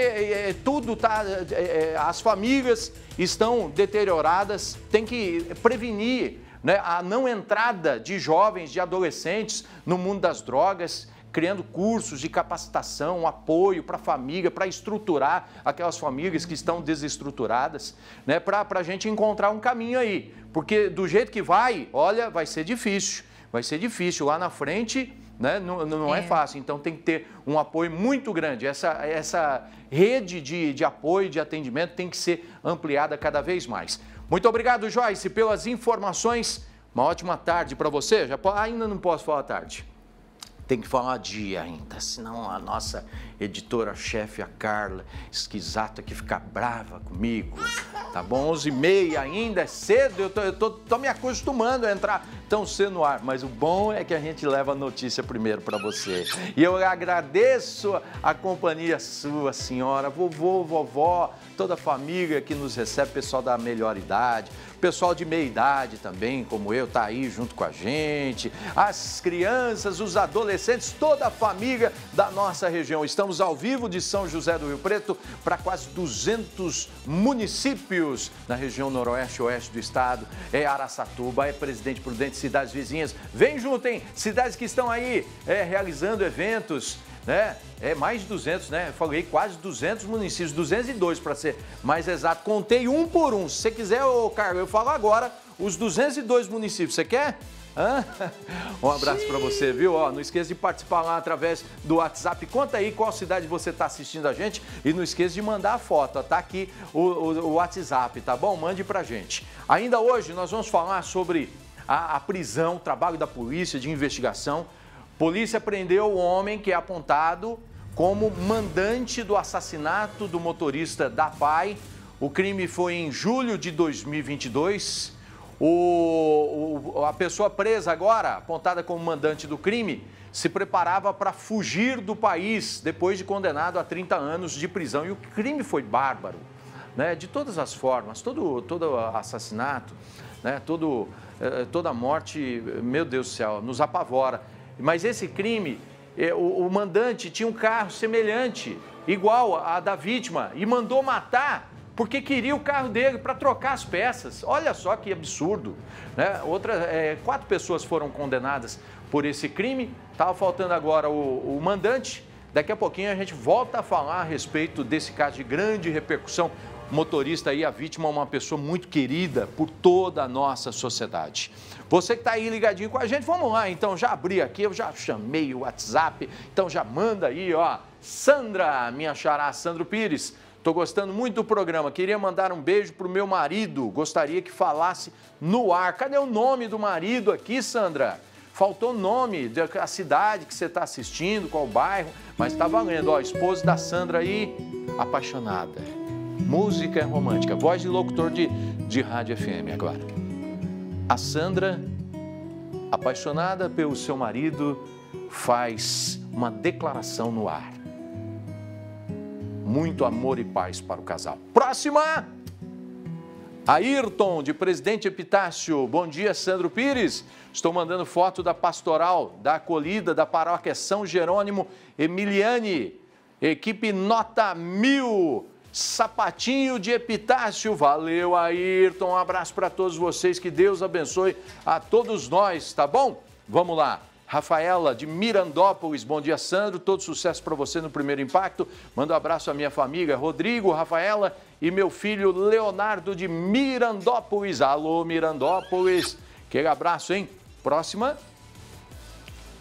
as famílias estão deterioradas, tem que prevenir, né, a não entrada de jovens, de adolescentes no mundo das drogas, criando cursos de capacitação, apoio para a família, para estruturar aquelas famílias que estão desestruturadas, né, para a gente encontrar um caminho aí. Porque do jeito que vai, olha, vai ser difícil lá na frente, né, não é fácil. Então tem que ter um apoio muito grande, essa rede de apoio, de atendimento tem que ser ampliada cada vez mais. Muito obrigado, Joyce, pelas informações, uma ótima tarde para você. Ainda não posso falar tarde. Tem que falar dia ainda, senão a nossa editora-chefe, a Carla Esquisato, que fica brava comigo, tá bom? 11h30 ainda, é cedo, eu tô me acostumando a entrar tão cedo no ar, mas o bom é que a gente leva a notícia primeiro para você. E eu agradeço a companhia sua, senhora, vovô, vovó, toda a família que nos recebe, pessoal da melhor idade, pessoal de meia idade também, como eu, tá aí junto com a gente, as crianças, os adolescentes, toda a família da nossa região. Estamos ao vivo de São José do Rio Preto para quase 200 municípios na região noroeste e oeste do estado. É Araçatuba, é Presidente Prudente, cidades vizinhas. Vem junto, hein? Cidades que estão aí realizando eventos, né? É mais de 200, né? Eu falei quase 200 municípios, 202 para ser mais exato. Contei um por um. Se você quiser, ô Carlos, eu falo agora os 202 municípios. Você quer? Hã? Um abraço para você, viu? Ó, não esqueça de participar lá através do WhatsApp. Conta aí qual cidade você está assistindo a gente e não esqueça de mandar a foto. Ó, tá aqui o WhatsApp, tá bom? Mande para gente. Ainda hoje nós vamos falar sobre a prisão, o trabalho da polícia de investigação. Polícia prendeu o homem que é apontado como mandante do assassinato do motorista da PAI. O crime foi em julho de 2022. A pessoa presa agora, apontada como mandante do crime, se preparava para fugir do país depois de condenado a 30 anos de prisão. E o crime foi bárbaro, né? De todas as formas, todo assassinato, né? Toda morte, meu Deus do céu, nos apavora. Mas esse crime, o mandante tinha um carro semelhante, igual a da vítima, e mandou matar porque queria o carro dele para trocar as peças. Olha só que absurdo, né? Quatro pessoas foram condenadas por esse crime. Estava faltando agora o mandante. Daqui a pouquinho a gente volta a falar a respeito desse caso de grande repercussão. O motorista aí, a vítima, é uma pessoa muito querida por toda a nossa sociedade. Você que está aí ligadinho com a gente, vamos lá. Então, já abri aqui, eu já chamei o WhatsApp. Então, já manda aí, ó. Sandra, minha xará, Sandro Pires. Estou gostando muito do programa, queria mandar um beijo para o meu marido, gostaria que falasse no ar. Cadê o nome do marido aqui, Sandra? Faltou o nome, a cidade que você está assistindo, qual bairro, mas está valendo. Ó, esposo da Sandra aí, apaixonada. Música romântica, voz de locutor de rádio FM agora. A Sandra, apaixonada pelo seu marido, faz uma declaração no ar. Muito amor e paz para o casal. Próxima! Ayrton, de Presidente Epitácio. Bom dia, Sandro Pires. Estou mandando foto da pastoral, da acolhida, da paróquia São Jerônimo Emiliani. Equipe nota 1000. Sapatinho de Epitácio. Valeu, Ayrton. Um abraço para todos vocês. Que Deus abençoe a todos nós, tá bom? Vamos lá. Rafaela, de Mirandópolis, bom dia, Sandro, todo sucesso para você no Primeiro Impacto. Manda um abraço à minha família, Rodrigo, Rafaela e meu filho Leonardo, de Mirandópolis. Alô, Mirandópolis, aquele abraço, hein? Próxima,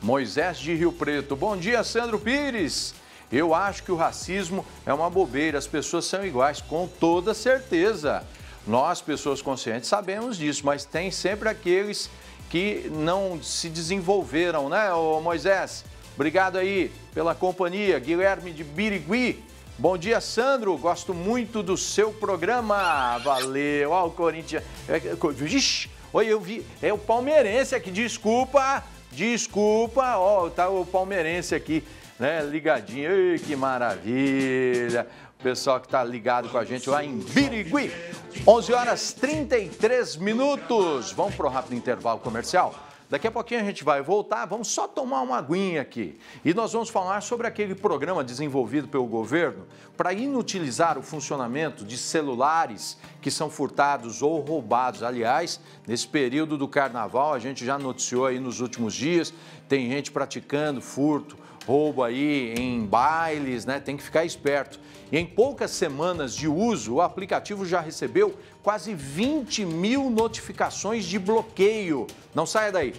Moisés, de Rio Preto. Bom dia, Sandro Pires. Eu acho que o racismo é uma bobeira, as pessoas são iguais, com toda certeza. Nós, pessoas conscientes, sabemos disso, mas tem sempre aqueles que não se desenvolveram, né, ô Moisés? Obrigado aí pela companhia. Guilherme, de Birigui. Bom dia, Sandro. Gosto muito do seu programa. Valeu. Ó, o Corinthians. Oi, eu vi. É o palmeirense aqui. Desculpa. Desculpa. Ó, tá o palmeirense aqui, né, ligadinho. Ei, que maravilha. O pessoal que está ligado com a gente lá em Birigui. 11h33. Vamos para o rápido intervalo comercial. Daqui a pouquinho a gente vai voltar, vamos só tomar uma aguinha aqui. E nós vamos falar sobre aquele programa desenvolvido pelo governo para inutilizar o funcionamento de celulares que são furtados ou roubados. Aliás, nesse período do carnaval, a gente já noticiou aí nos últimos dias, tem gente praticando furto, roubo aí em bailes, né? Tem que ficar esperto. E em poucas semanas de uso, o aplicativo já recebeu quase 20 mil notificações de bloqueio. Não saia daí.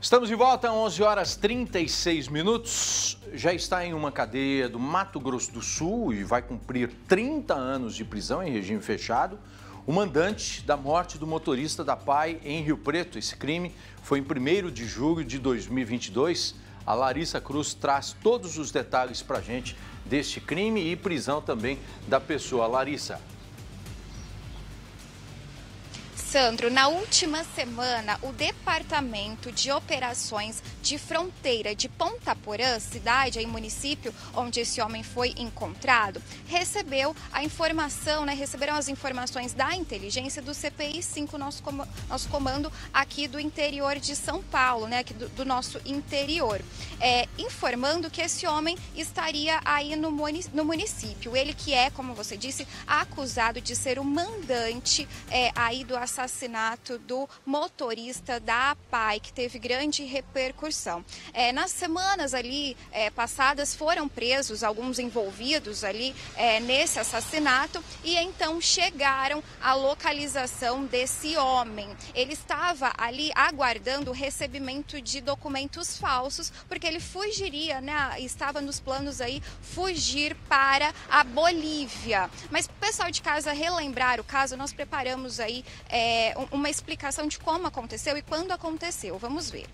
Estamos de volta, 11h36. Já está em uma cadeia do Mato Grosso do Sul e vai cumprir 30 anos de prisão em regime fechado. O mandante da morte do motorista da PAI em Rio Preto. Esse crime foi em 1º de julho de 2022. A Larissa Cruz traz todos os detalhes para a gente deste crime e prisão também da pessoa. Larissa. Sandro, na última semana, o Departamento de Operações de Fronteira de Ponta Porã, cidade e município onde esse homem foi encontrado, recebeu a informação, né? Receberam as informações da inteligência do CPI 5, nosso comando aqui do interior de São Paulo, né? Aqui do nosso interior, informando que esse homem estaria aí no município. Ele que é, como você disse, acusado de ser o mandante aí do assassinato. Assassinato do motorista da PAI, que teve grande repercussão. Nas semanas ali passadas foram presos alguns envolvidos ali nesse assassinato e então chegaram à localização desse homem. Ele estava ali aguardando o recebimento de documentos falsos, porque ele fugiria, né? Estava nos planos aí fugir para a Bolívia. Mas para o pessoal de casa relembrar o caso, nós preparamos aí uma explicação de como aconteceu e quando aconteceu. Vamos ver.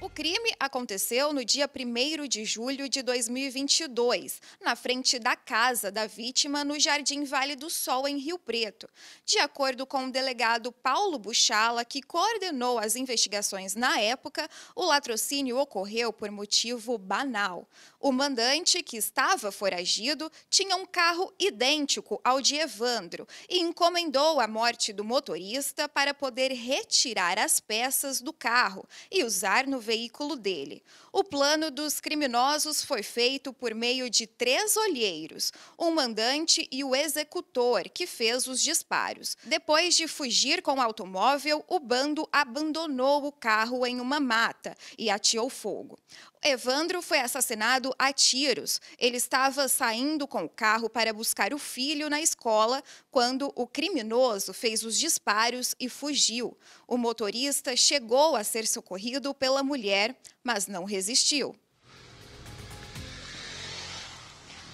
O crime aconteceu no dia 1º de julho de 2022, na frente da casa da vítima no Jardim Vale do Sol, em Rio Preto. De acordo com o delegado Paulo Buchala, que coordenou as investigações na época, o latrocínio ocorreu por motivo banal. O mandante, que estava foragido, tinha um carro idêntico ao de Evandro e encomendou a morte do motorista para poder retirar as peças do carro e usar no veículo dele. O plano dos criminosos foi feito por meio de 3 olheiros, um mandante e o executor, que fez os disparos. Depois de fugir com o automóvel, o bando abandonou o carro em uma mata e ateou fogo. Evandro foi assassinado a tiros. Ele estava saindo com o carro para buscar o filho na escola quando o criminoso fez os disparos e fugiu. O motorista chegou a ser socorrido pela mulher, mas não resistiu.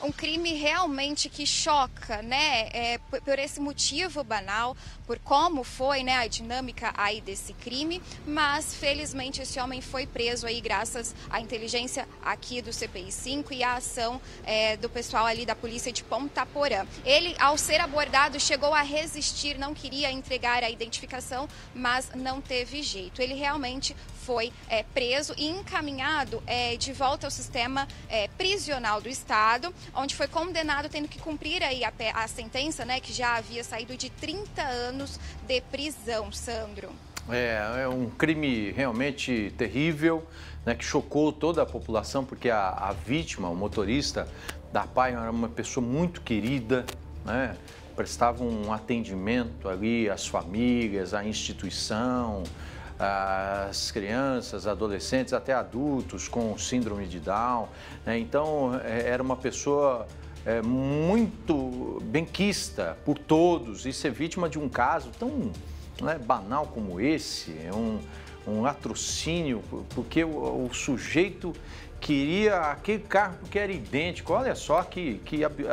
Um crime realmente que choca, né? Por esse motivo banal, por como foi, né, a dinâmica aí desse crime, mas felizmente esse homem foi preso aí graças à inteligência aqui do CPI 5 e à ação do pessoal ali da polícia de Ponta Porã. Ele, ao ser abordado, chegou a resistir, não queria entregar a identificação, mas não teve jeito. Ele realmente foi preso e encaminhado de volta ao sistema prisional do Estado, onde foi condenado tendo que cumprir aí a sentença, né, que já havia saído de 30 anos de prisão, Sandro. É um crime realmente terrível, né, que chocou toda a população, porque a vítima, o motorista da PAI, era uma pessoa muito querida, né, prestava um atendimento ali às famílias, à instituição, as crianças, adolescentes, até adultos com síndrome de Down, né? Então, era uma pessoa muito benquista por todos, e ser vítima de um caso tão, né, banal como esse, um latrocínio, porque o sujeito queria aquele carro porque era idêntico. Olha só que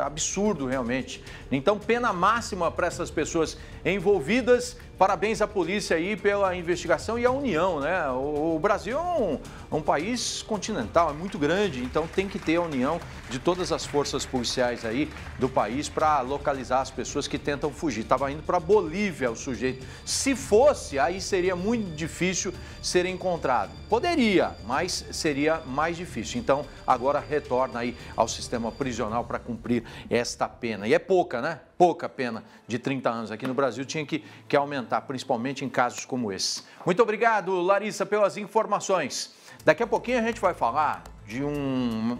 absurdo realmente. Então, pena máxima para essas pessoas envolvidas. Parabéns à polícia aí pela investigação e à União, né? O Brasil é um país continental, é muito grande, então tem que ter a união de todas as forças policiais aí do país para localizar as pessoas que tentam fugir. Estava indo para a Bolívia o sujeito. Se fosse, aí seria muito difícil ser encontrado. Poderia, mas seria mais difícil. Então, agora retorna aí ao sistema prisional para cumprir esta pena. E é pouca, né? Pouca pena de 30 anos aqui no Brasil. Tinha que aumentar, principalmente em casos como esse. Muito obrigado, Larissa, pelas informações. Daqui a pouquinho a gente vai falar de um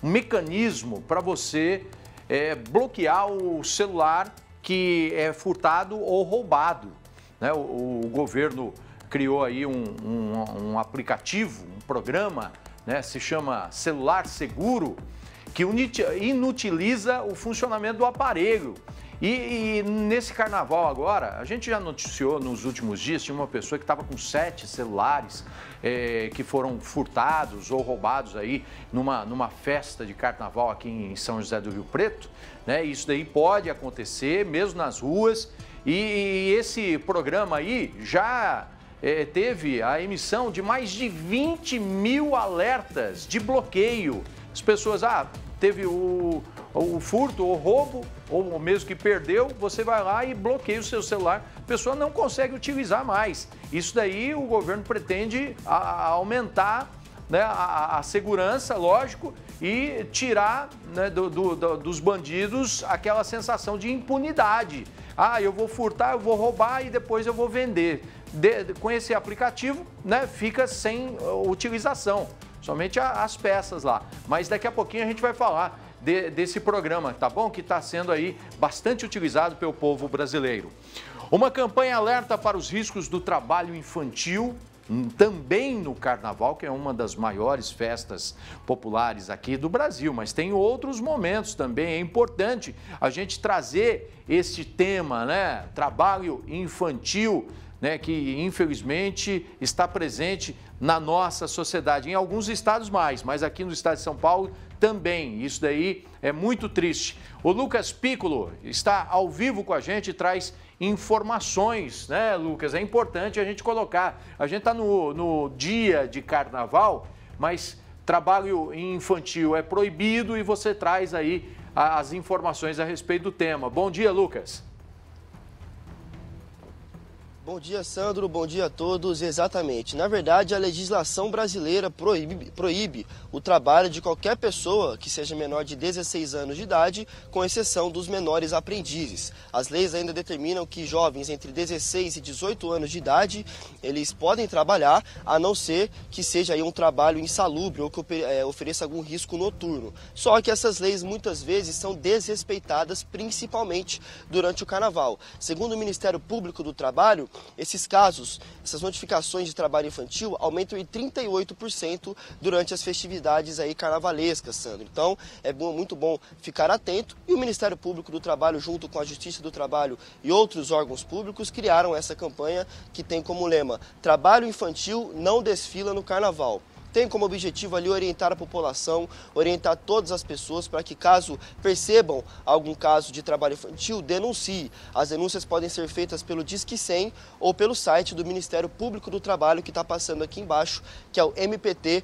mecanismo para você bloquear o celular que é furtado ou roubado, né? O governo criou aí um aplicativo, um programa, né, se chama Celular Seguro, que inutiliza o funcionamento do aparelho. E nesse carnaval agora, a gente já noticiou nos últimos dias, tinha uma pessoa que estava com 7 celulares que foram furtados ou roubados aí numa festa de carnaval aqui em São José do Rio Preto, né? Isso daí pode acontecer, mesmo nas ruas. E esse programa aí já teve a emissão de mais de 20 mil alertas de bloqueio. As pessoas, teve o furto, o roubo, ou mesmo que perdeu, você vai lá e bloqueia o seu celular. A pessoa não consegue utilizar mais. Isso daí o governo pretende aumentar, né, a segurança, lógico, e tirar, né, dos bandidos aquela sensação de impunidade. Eu vou furtar, eu vou roubar e depois eu vou vender. Com esse aplicativo, né, fica sem utilização, somente as peças lá. Mas daqui a pouquinho a gente vai falar desse programa, tá bom? Que está sendo aí bastante utilizado pelo povo brasileiro. Uma campanha alerta para os riscos do trabalho infantil, também no Carnaval, que é uma das maiores festas populares aqui do Brasil, mas tem outros momentos também. É importante a gente trazer este tema, né? Trabalho infantil, né? Que infelizmente está presente na nossa sociedade. Em alguns estados mais, mas aqui no estado de São Paulo também. Isso daí é muito triste. O Lucas Piccolo está ao vivo com a gente e traz informações, né, Lucas? É importante a gente colocar. A gente está no dia de carnaval, mas trabalho infantil é proibido e você traz aí as informações a respeito do tema. Bom dia, Lucas. Bom dia, Sandro. Bom dia a todos. Exatamente. Na verdade, a legislação brasileira proíbe o trabalho de qualquer pessoa que seja menor de 16 anos de idade, com exceção dos menores aprendizes. As leis ainda determinam que jovens entre 16 e 18 anos de idade, eles podem trabalhar, a não ser que seja aí um trabalho insalubre ou que ofereça algum risco noturno. Só que essas leis muitas vezes são desrespeitadas, principalmente durante o carnaval. Segundo o Ministério Público do Trabalho, esses casos, essas notificações de trabalho infantil aumentam em 38% durante as festividades aí carnavalescas, Sandro. Então, é muito bom ficar atento. E o Ministério Público do Trabalho, junto com a Justiça do Trabalho e outros órgãos públicos, criaram essa campanha que tem como lema: trabalho infantil não desfila no carnaval. Tem como objetivo ali orientar a população, orientar todas as pessoas para que, caso percebam algum caso de trabalho infantil, denuncie. As denúncias podem ser feitas pelo Disque 100 ou pelo site do Ministério Público do Trabalho, que está passando aqui embaixo, que é o mpt.mt.br.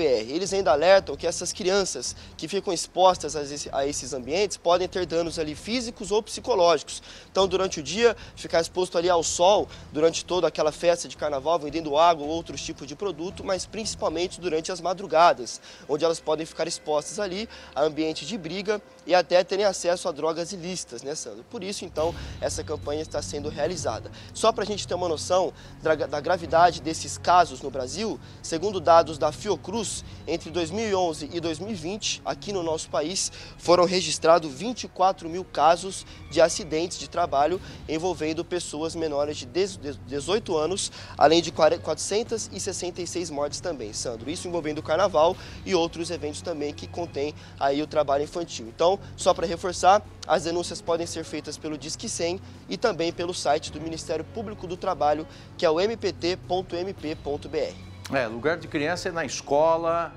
Eles ainda alertam que essas crianças que ficam expostas a esses ambientes podem ter danos ali físicos ou psicológicos. Então, durante o dia, ficar exposto ali ao sol durante toda aquela festa de carnaval, vendendo água ou outros tipos de produto, mas principalmente durante as madrugadas, onde elas podem ficar expostas ali a ambiente de briga e até terem acesso a drogas ilícitas, né, Sandro? Por isso, então, essa campanha está sendo realizada. Só para a gente ter uma noção da gravidade desses casos no Brasil, segundo dados da Fiocruz, entre 2011 e 2020, aqui no nosso país, foram registrados 24 mil casos de acidentes de trabalho envolvendo pessoas menores de 18 anos, além de 466 mortes também, Sandro. Isso envolvendo o carnaval e outros eventos também que contém aí o trabalho infantil. Então, só para reforçar, as denúncias podem ser feitas pelo Disque 100 e também pelo site do Ministério Público do Trabalho, que é o mpt.mp.br. Lugar de criança é na escola,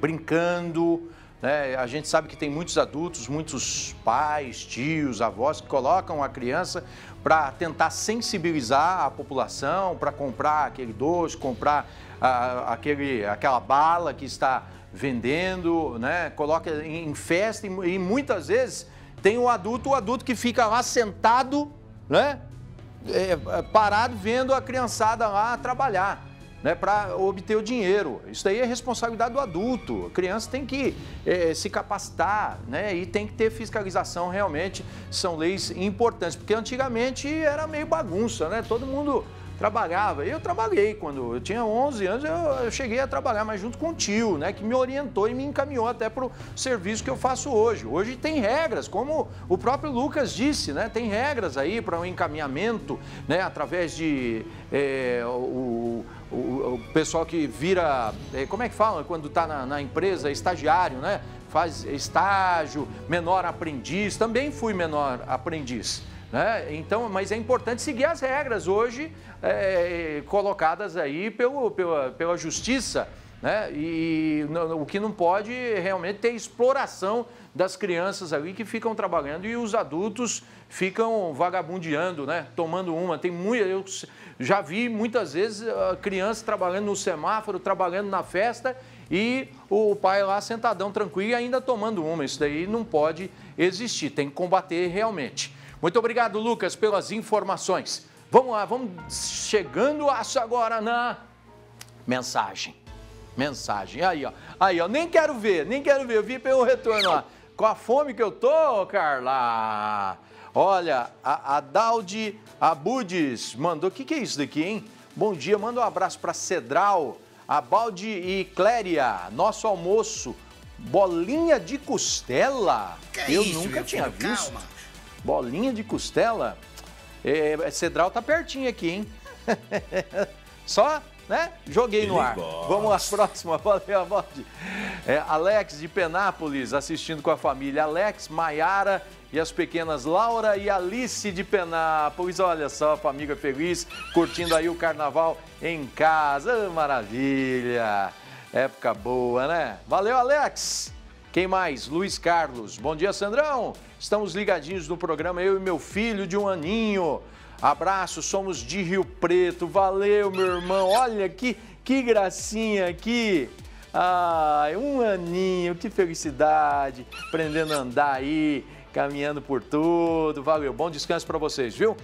brincando, né? A gente sabe que tem muitos adultos, muitos pais, tios, avós que colocam a criança para tentar sensibilizar a população, para comprar aquele doce, comprar aquela bala que está vendendo, né? Coloca em festa e muitas vezes tem o adulto que fica lá sentado, né? Parado vendo a criançada lá trabalhar, né, para obter o dinheiro. Isso daí é responsabilidade do adulto. A criança tem que se capacitar, né, e tem que ter fiscalização realmente. São leis importantes, porque antigamente era meio bagunça, né? Todo mundo trabalhava. Eu trabalhei quando eu tinha 11 anos, eu cheguei a trabalhar, mas junto com o tio, né, que me orientou e me encaminhou até para o serviço que eu faço hoje. Hoje tem regras, como o próprio Lucas disse, né? Tem regras aí para um encaminhamento, né, através de o pessoal que vira, como é que fala quando está na empresa, estagiário, né? Faz estágio, menor aprendiz. Também fui menor aprendiz, né? Então, mas é importante seguir as regras hoje colocadas aí pela justiça, né? E o que não pode realmente ter exploração das crianças ali que ficam trabalhando e os adultos ficam vagabundeando, né? Tomando uma. Tem muito, eu já vi muitas vezes crianças trabalhando no semáforo, trabalhando na festa e o pai lá sentadão, tranquilo, e ainda tomando uma. Isso daí não pode existir, tem que combater realmente. Muito obrigado, Lucas, pelas informações. Vamos lá, vamos chegando agora na mensagem. Mensagem, aí ó, nem quero ver, eu vi pelo retorno lá. Com a fome que eu tô, Carla. Olha, a Daldi Abudes mandou, que é isso daqui, hein? Bom dia, manda um abraço para Cedral, Abaldi e Cléria, nosso almoço, bolinha de costela, eu nunca tinha visto. Bolinha de costela, Cedral tá pertinho aqui, hein? Só... né? Joguei no ar. Vamos à próxima. Valeu, Abaldi. Alex de Penápolis assistindo com a família. Alex, Maiara e as pequenas Laura e Alice de Penápolis. Olha só, família feliz, curtindo aí o carnaval em casa. Maravilha. Época boa, né? Valeu, Alex. Quem mais? Luiz Carlos. Bom dia, Sandrão. Estamos ligadinhos no programa, eu e meu filho de um aninho. Abraço, somos de Rio Preto. Valeu, meu irmão. Olha que gracinha aqui. Ai, um aninho, que felicidade. Aprendendo a andar aí, caminhando por tudo. Valeu, bom descanso para vocês, viu?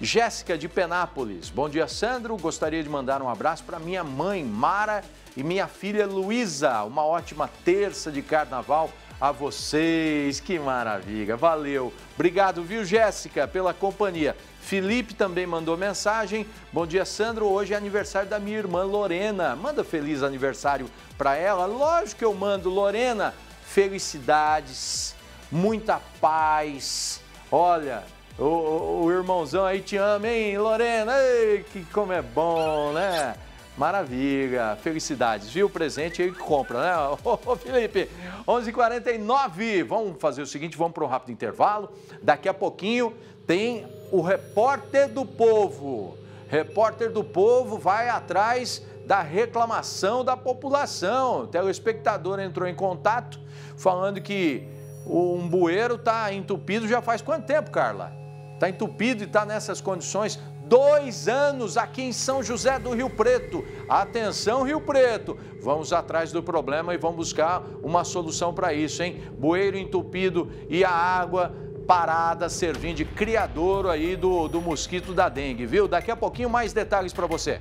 Jéssica de Penápolis. Bom dia, Sandro. Gostaria de mandar um abraço para minha mãe, Mara, e minha filha, Luísa. Uma ótima terça de carnaval a vocês. Que maravilha. Valeu. Obrigado, viu, Jéssica, pela companhia. Felipe também mandou mensagem. Bom dia, Sandro. Hoje é aniversário da minha irmã, Lorena. Manda feliz aniversário para ela. Lógico que eu mando, Lorena. Felicidades, muita paz. Olha... O irmãozão aí te ama, hein, Lorena? Ei, que como é bom, né? Maravilha, felicidades, viu? Presente aí que compra, né? Ô, Felipe, 11h49, vamos fazer o seguinte, vamos para um rápido intervalo. Daqui a pouquinho tem o Repórter do Povo. Repórter do Povo vai atrás da reclamação da população. O telespectador entrou em contato falando que um bueiro está entupido já faz quanto tempo, Carla? Está entupido e está nessas condições 2 anos aqui em São José do Rio Preto. Atenção, Rio Preto! Vamos atrás do problema e vamos buscar uma solução para isso, hein? Bueiro entupido e a água parada servindo de criadouro aí do mosquito da dengue, viu? Daqui a pouquinho mais detalhes para você.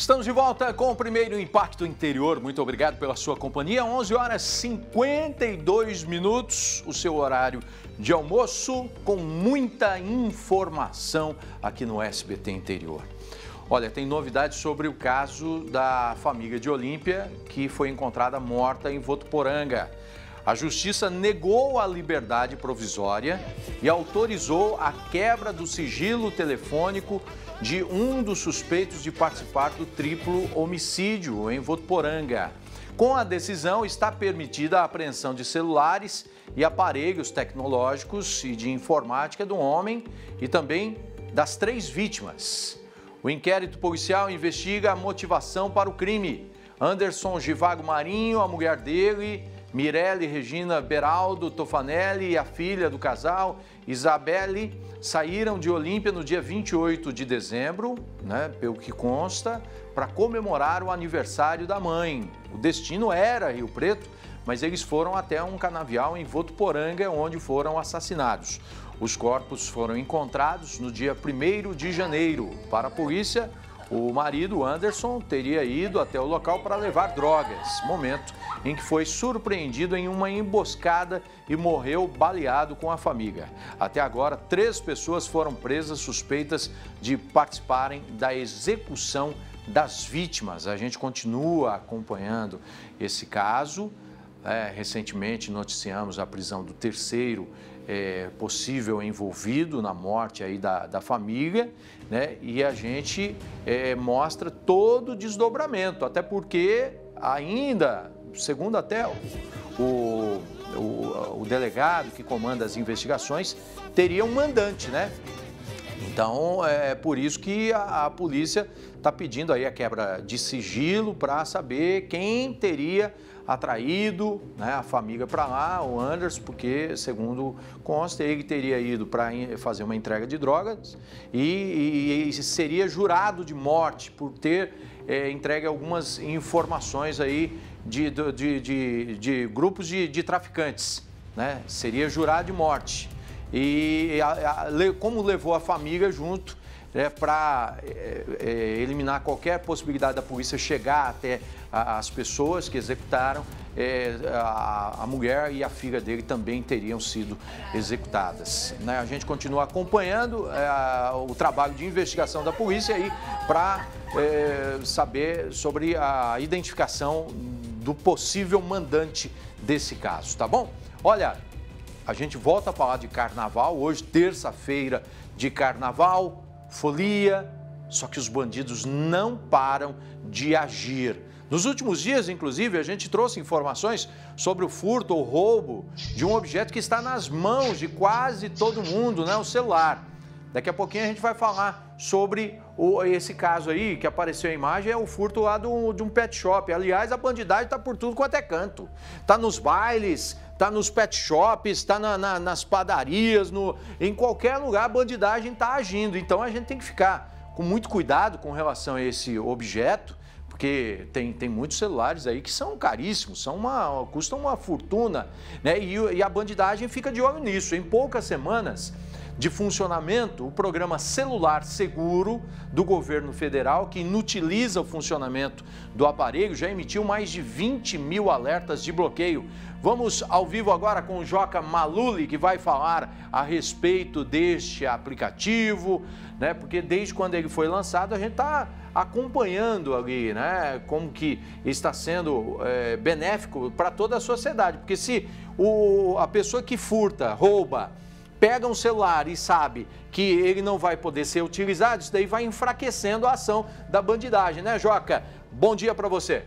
Estamos de volta com o Primeiro Impacto Interior. Muito obrigado pela sua companhia. 11h52, o seu horário de almoço, com muita informação aqui no SBT Interior. Olha, tem novidades sobre o caso da família de Olímpia, que foi encontrada morta em Votuporanga. A Justiça negou a liberdade provisória e autorizou a quebra do sigilo telefônico de um dos suspeitos de participar do triplo homicídio em Votuporanga. Com a decisão, está permitida a apreensão de celulares e aparelhos tecnológicos e de informática do homem e também das 3 vítimas. O inquérito policial investiga a motivação para o crime. Anderson Givago Marinho, a mulher dele... Mirelle Regina Beraldo Tofanelli e a filha do casal, Isabelle, saíram de Olímpia no dia 28 de dezembro, né, pelo que consta, para comemorar o aniversário da mãe. O destino era Rio Preto, mas eles foram até um canavial em Votuporanga, onde foram assassinados. Os corpos foram encontrados no dia 1º de janeiro. Para a polícia, o marido, Anderson, teria ido até o local para levar drogas, momento em que foi surpreendido em uma emboscada e morreu baleado com a família. Até agora, 3 pessoas foram presas suspeitas de participarem da execução das vítimas. A gente continua acompanhando esse caso. Recentemente noticiamos a prisão do terceiro possível envolvido na morte aí da família, né? E a gente mostra todo o desdobramento, até porque ainda, segundo até o delegado que comanda as investigações, teria um mandante, né? Então, é por isso que a polícia está pedindo aí a quebra de sigilo para saber quem teria atraído, né, a família para lá, o Anderson, porque, segundo consta, ele teria ido para fazer uma entrega de drogas e seria jurado de morte por ter entregue algumas informações aí de grupos de traficantes, né? Seria jurado de morte. E como levou a família junto, para eliminar qualquer possibilidade da polícia chegar até as pessoas que executaram, a mulher e a filha dele também teriam sido executadas, né? A gente continua acompanhando o trabalho de investigação da polícia aí para saber sobre a identificação do possível mandante desse caso, tá bom? Olha, a gente volta a falar de carnaval, hoje terça-feira de carnaval, folia, só que os bandidos não param de agir. Nos últimos dias, inclusive, a gente trouxe informações sobre o furto ou roubo de um objeto que está nas mãos de quase todo mundo, né? O celular. Daqui a pouquinho a gente vai falar sobre esse caso aí, que apareceu a imagem, é o furto lá de um pet shop. Aliás, a bandidagem está por tudo quanto é canto. Está nos bailes, está nos pet shops, está nas padarias, em qualquer lugar a bandidagem está agindo. Então a gente tem que ficar com muito cuidado com relação a esse objeto, porque tem muitos celulares aí que são caríssimos, custam uma fortuna, né? E a bandidagem fica de olho nisso. Em poucas semanas de funcionamento, o programa Celular Seguro do governo federal, que inutiliza o funcionamento do aparelho, já emitiu mais de 20 mil alertas de bloqueio. Vamos ao vivo agora com o Joca Maluli, que vai falar a respeito deste aplicativo, né? Porque desde quando ele foi lançado, a gente está acompanhando ali, né? Como que está sendo benéfico para toda a sociedade. Porque se a pessoa que furta, rouba, pega um celular e sabe que ele não vai poder ser utilizado, isso daí vai enfraquecendo a ação da bandidagem, né, Joca? Bom dia para você.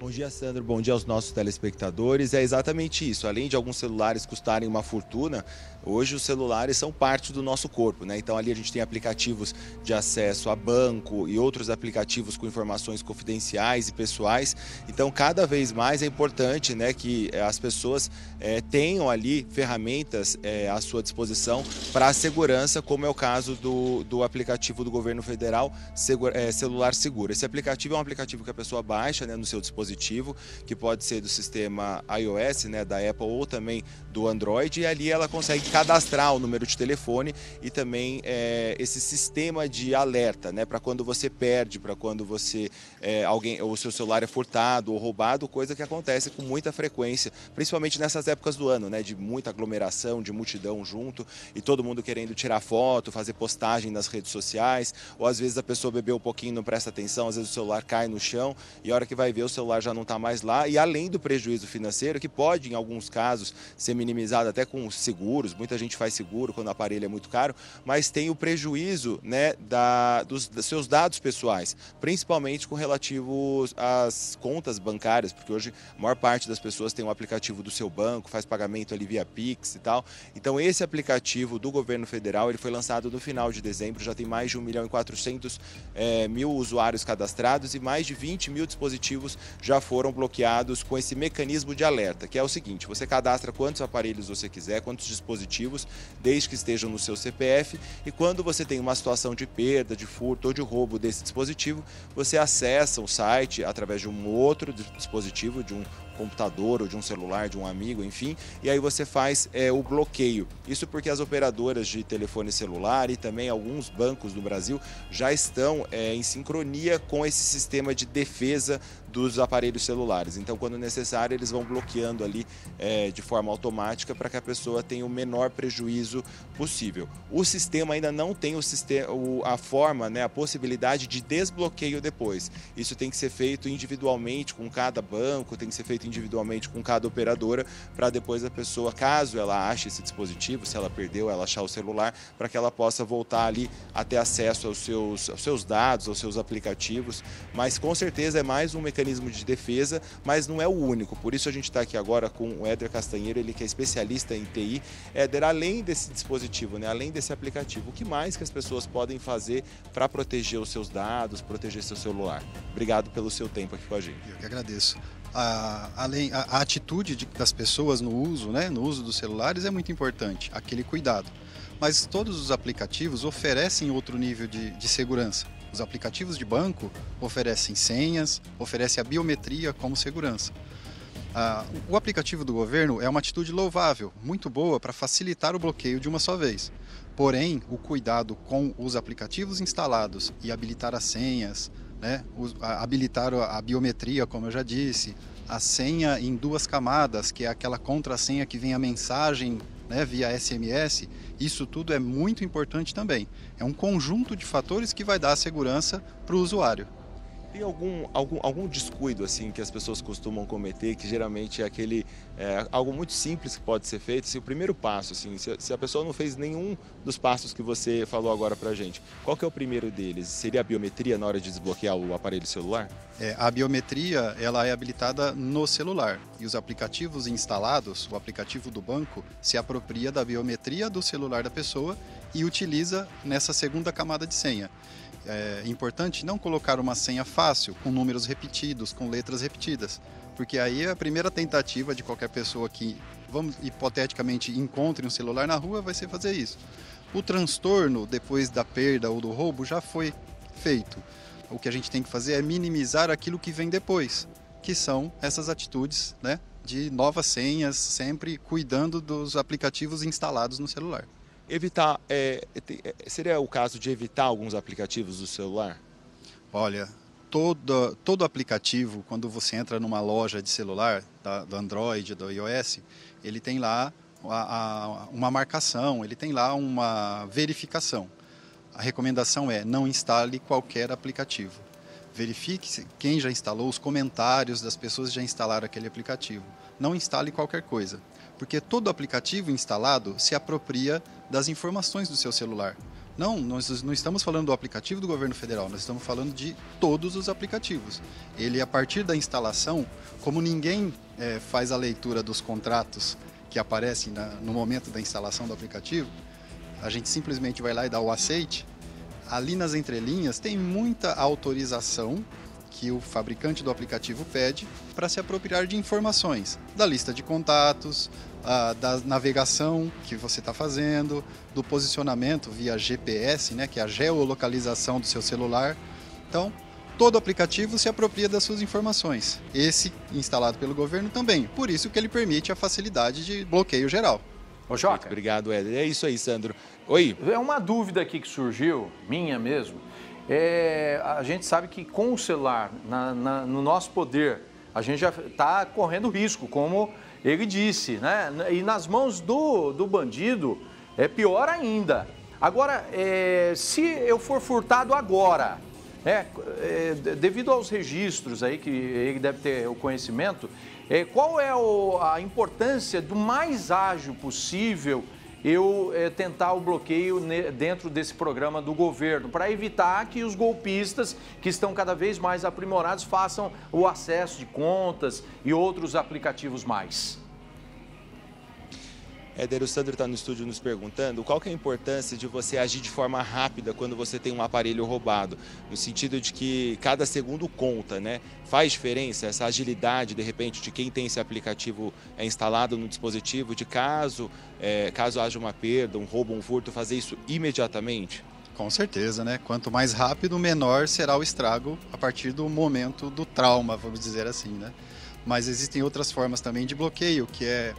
Bom dia, Sandro. Bom dia aos nossos telespectadores. É exatamente isso. Além de alguns celulares custarem uma fortuna, hoje os celulares são parte do nosso corpo, né? Então ali a gente tem aplicativos de acesso a banco e outros aplicativos com informações confidenciais e pessoais. Então cada vez mais é importante, né, que as pessoas tenham ali ferramentas à sua disposição para a segurança, como é o caso do aplicativo do governo federal Celular Seguro. Esse aplicativo é um aplicativo que a pessoa baixa, né, no seu dispositivo, que pode ser do sistema iOS, né, da Apple, ou também do Android, e ali ela consegue cadastrar o número de telefone e também esse sistema de alerta, né, para quando você perde, para quando você ou o seu celular é furtado ou roubado, coisa que acontece com muita frequência, principalmente nessas épocas do ano, né, de muita aglomeração, de multidão junto e todo mundo querendo tirar foto, fazer postagem nas redes sociais, ou às vezes a pessoa bebeu um pouquinho, não presta atenção, às vezes o celular cai no chão e a hora que vai ver o celular já não está mais lá. E além do prejuízo financeiro, que pode em alguns casos ser minimizado até com seguros, muita gente faz seguro quando o aparelho é muito caro, mas tem o prejuízo, né, dos seus dados pessoais, principalmente com relativos às contas bancárias, porque hoje a maior parte das pessoas tem um aplicativo do seu banco, faz pagamento ali via Pix e tal. Então esse aplicativo do governo federal, ele foi lançado no final de dezembro, já tem mais de 1.400.000 usuários cadastrados e mais de 20 mil dispositivos já foram bloqueados com esse mecanismo de alerta, que é o seguinte: você cadastra quantos aparelhos você quiser, quantos dispositivos, desde que estejam no seu CPF, e quando você tem uma situação de perda, de furto ou de roubo desse dispositivo, você acessa o site através de um outro dispositivo, de um computador ou de um celular, de um amigo, enfim, e aí você faz o bloqueio. Isso porque as operadoras de telefone celular e também alguns bancos do Brasil já estão em sincronia com esse sistema de defesa dos aparelhos celulares. Então, quando necessário, eles vão bloqueando ali de forma automática para que a pessoa tenha o menor prejuízo possível. O sistema ainda não tem a forma, né, a possibilidade de desbloqueio depois. Isso tem que ser feito individualmente com cada banco, tem que ser feito individualmente com cada operadora, para depois a pessoa, caso ela ache esse dispositivo, se ela perdeu, ela achar o celular, para que ela possa voltar ali a ter acesso aos seus dados, aos seus aplicativos. Mas com certeza é mais um mecanismo de defesa, mas não é o único. Por isso a gente está aqui agora com o Éder Castanheiro, ele que é especialista em TI. Éder, além desse dispositivo, né, além desse aplicativo, o que mais que as pessoas podem fazer para proteger os seus dados, proteger seu celular? Obrigado pelo seu tempo aqui com a gente. Eu que agradeço. A atitude das pessoas no uso, né, no uso dos celulares é muito importante, aquele cuidado. Mas todos os aplicativos oferecem outro nível de segurança. Os aplicativos de banco oferecem senhas, oferecem a biometria como segurança. O aplicativo do governo é uma atitude louvável, muito boa para facilitar o bloqueio de uma só vez. Porém, o cuidado com os aplicativos instalados e habilitar as senhas, né, habilitar a biometria, como eu já disse, a senha em duas camadas, que é aquela contrassenha que vem a mensagem, né, via SMS, isso tudo é muito importante também. É um conjunto de fatores que vai dar a segurança para o usuário. Tem algum descuido assim que as pessoas costumam cometer, que geralmente é aquele algo muito simples que pode ser feito? Se o primeiro passo, assim, se a pessoa não fez nenhum dos passos que você falou agora pra gente, qual que é o primeiro deles? Seria a biometria na hora de desbloquear o aparelho celular? A biometria, ela é habilitada no celular e os aplicativos instalados, o aplicativo do banco, se apropria da biometria do celular da pessoa e utiliza nessa segunda camada de senha. É importante não colocar uma senha fácil, com números repetidos, com letras repetidas, porque aí a primeira tentativa de qualquer pessoa que, vamos hipoteticamente, encontre um celular na rua vai ser fazer isso. O transtorno depois da perda ou do roubo já foi feito. O que a gente tem que fazer é minimizar aquilo que vem depois, que são essas atitudes, né, de novas senhas, sempre cuidando dos aplicativos instalados no celular. Evitar, seria o caso de evitar alguns aplicativos do celular? Olha, todo aplicativo, quando você entra numa loja de celular, do Android, do iOS, ele tem lá uma marcação, ele tem lá uma verificação. A recomendação é não instale qualquer aplicativo. Verifique quem já instalou, os comentários das pessoas que já instalaram aquele aplicativo. Não instale qualquer coisa, porque todo aplicativo instalado se apropria das informações do seu celular. Não, nós não estamos falando do aplicativo do governo federal, nós estamos falando de todos os aplicativos. Ele, a partir da instalação, como ninguém faz a leitura dos contratos que aparecem no momento da instalação do aplicativo, a gente simplesmente vai lá e dá o aceite. Ali nas entrelinhas tem muita autorização que o fabricante do aplicativo pede para se apropriar de informações, da lista de contatos, da navegação que você está fazendo, do posicionamento via GPS, né, que é a geolocalização do seu celular. Então, todo aplicativo se apropria das suas informações. Esse, instalado pelo governo, também. Por isso que ele permite a facilidade de bloqueio geral. Ô, Joca. Obrigado, Éder. É isso aí, Sandro. Oi. É uma dúvida aqui que surgiu, minha mesmo. A gente sabe que com o celular no nosso poder, a gente já está correndo risco, como ele disse, né? E nas mãos do bandido é pior ainda. Agora, se eu for furtado agora, devido aos registros aí que ele deve ter o conhecimento, qual é a importância do mais ágil possível eu tentar o bloqueio dentro desse programa do governo, para evitar que os golpistas, que estão cada vez mais aprimorados, façam o acesso de contas e outros aplicativos mais? Éder, o Sandro está no estúdio nos perguntando qual que é a importância de você agir de forma rápida quando você tem um aparelho roubado, no sentido de que cada segundo conta, né? Faz diferença essa agilidade, de repente, de quem tem esse aplicativo instalado no dispositivo, de caso haja uma perda, um roubo, um furto, fazer isso imediatamente? Com certeza, né? Quanto mais rápido, menor será o estrago a partir do momento do trauma, vamos dizer assim, né? Mas existem outras formas também de bloqueio, que é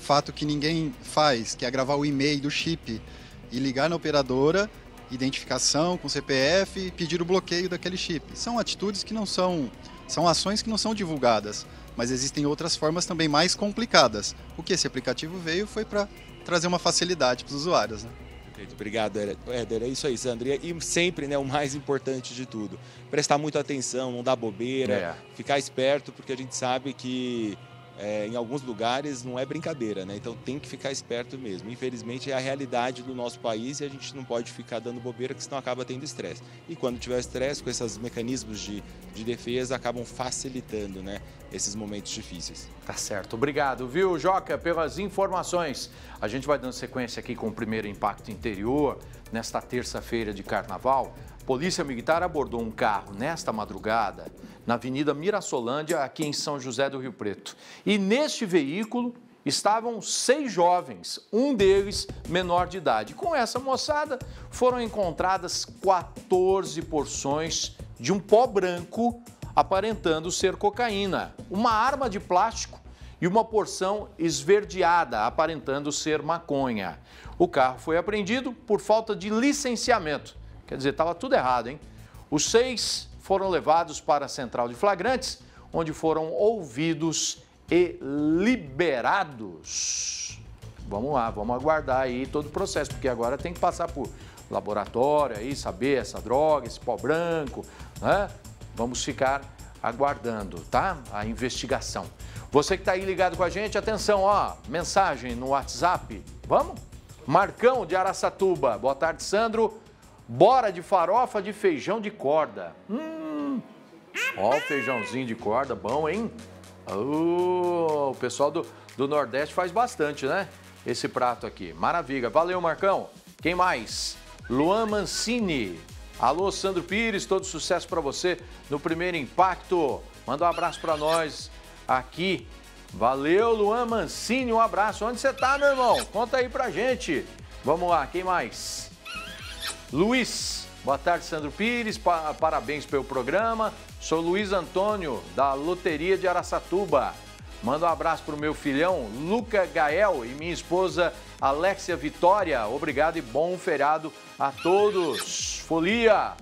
fato que ninguém faz, que é gravar o e-mail do chip e ligar na operadora, identificação com CPF e pedir o bloqueio daquele chip. São atitudes que não são ações que não são divulgadas, mas existem outras formas também mais complicadas. O que esse aplicativo veio foi para trazer uma facilidade para os usuários, né? Obrigado, Éder. É isso aí, Sandra. E sempre, né, o mais importante de tudo, prestar muita atenção, não dar bobeira, ficar esperto, porque a gente sabe que em alguns lugares não é brincadeira, né? Então tem que ficar esperto mesmo. Infelizmente é a realidade do nosso país e a gente não pode ficar dando bobeira, que senão acaba tendo estresse. E quando tiver estresse, com esses mecanismos de defesa, acabam facilitando, né, esses momentos difíceis. Tá certo. Obrigado, viu, Joca, pelas informações. A gente vai dando sequência aqui com o Primeiro Impacto Interior, nesta terça-feira de carnaval. Polícia Militar abordou um carro nesta madrugada na Avenida Mirassolândia, aqui em São José do Rio Preto. E neste veículo estavam 6 jovens, um deles menor de idade. Com essa moçada foram encontradas 14 porções de um pó branco aparentando ser cocaína, uma arma de plástico e uma porção esverdeada aparentando ser maconha. O carro foi apreendido por falta de licenciamento. Quer dizer, estava tudo errado, hein? Os 6 foram levados para a central de flagrantes, onde foram ouvidos e liberados. Vamos lá, vamos aguardar aí todo o processo, porque agora tem que passar por laboratório aí, saber essa droga, esse pó branco, né? Vamos ficar aguardando, tá? A investigação. Você que está aí ligado com a gente, atenção, ó, mensagem no WhatsApp. Vamos? Marcão de Araçatuba. Boa tarde, Sandro. Bora de farofa de feijão de corda. Ó, o feijãozinho de corda, bom, hein? O pessoal do Nordeste faz bastante, né? Esse prato aqui. Maravilha. Valeu, Marcão. Quem mais? Luan Mancini. Alô, Sandro Pires. Todo sucesso para você no Primeiro Impacto. Manda um abraço para nós aqui. Valeu, Luan Mancini, um abraço. Onde você tá, meu irmão? Conta aí pra gente. Vamos lá, quem mais? Luiz, boa tarde, Sandro Pires, parabéns pelo programa. Sou Luiz Antônio, da Loteria de Araçatuba. Manda um abraço pro meu filhão, Luca Gael, e minha esposa, Alexia Vitória. Obrigado e bom feriado a todos. Folia,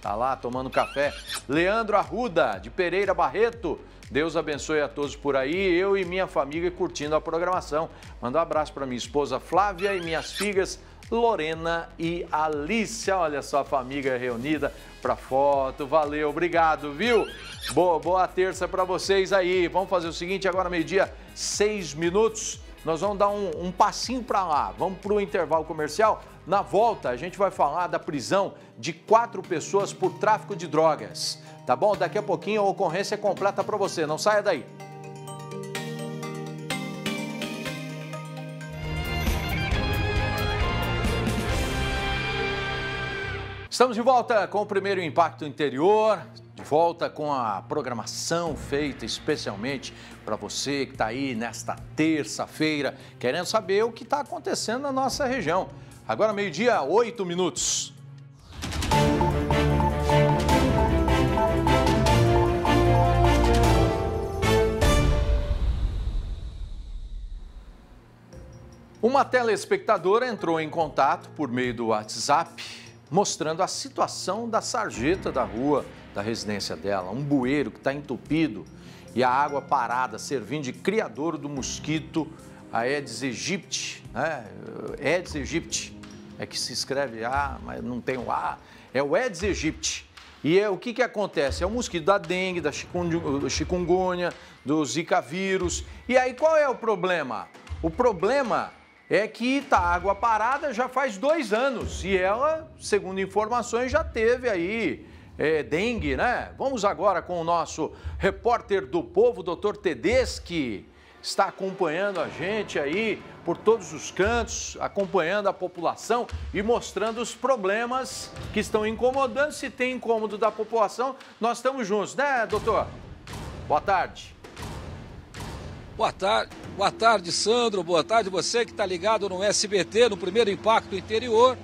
tá lá tomando café. Leandro Arruda, de Pereira Barreto. Deus abençoe a todos por aí, eu e minha família curtindo a programação. Manda um abraço para minha esposa Flávia e minhas filhas Lorena e Alícia. Olha só a família reunida para foto. Valeu, obrigado, viu? Boa terça para vocês aí. Vamos fazer o seguinte, agora meio-dia, 6 minutos. Nós vamos dar um passinho para lá. Vamos para o intervalo comercial. Na volta, a gente vai falar da prisão de 4 pessoas por tráfico de drogas. Tá bom? Daqui a pouquinho a ocorrência é completa para você. Não saia daí. Estamos de volta com o Primeiro Impacto Interior. De volta com a programação feita especialmente para você que está aí nesta terça-feira, querendo saber o que está acontecendo na nossa região. Agora meio-dia, 8 minutos. Uma telespectadora entrou em contato por meio do WhatsApp, mostrando a situação da sarjeta da rua da residência dela, um bueiro que está entupido e a água parada, servindo de criador do mosquito Aedes aegypti, né? Aedes aegypti, é que se escreve A, mas não tem o A, é o Aedes aegypti. E o que que acontece? É o mosquito da dengue, da chikungunya, do zika vírus. E aí qual é o problema? O problema é que tá água parada já faz 2 anos e ela, segundo informações, já teve aí dengue, né? Vamos agora com o nosso repórter do povo, Dr. Tedeschi, está acompanhando a gente aí por todos os cantos, acompanhando a população e mostrando os problemas que estão incomodando. Se tem incômodo da população, nós estamos juntos, né, doutor? Boa tarde. Boa tarde, Sandro. Boa tarde você que está ligado no SBT, no Primeiro Impacto Interior.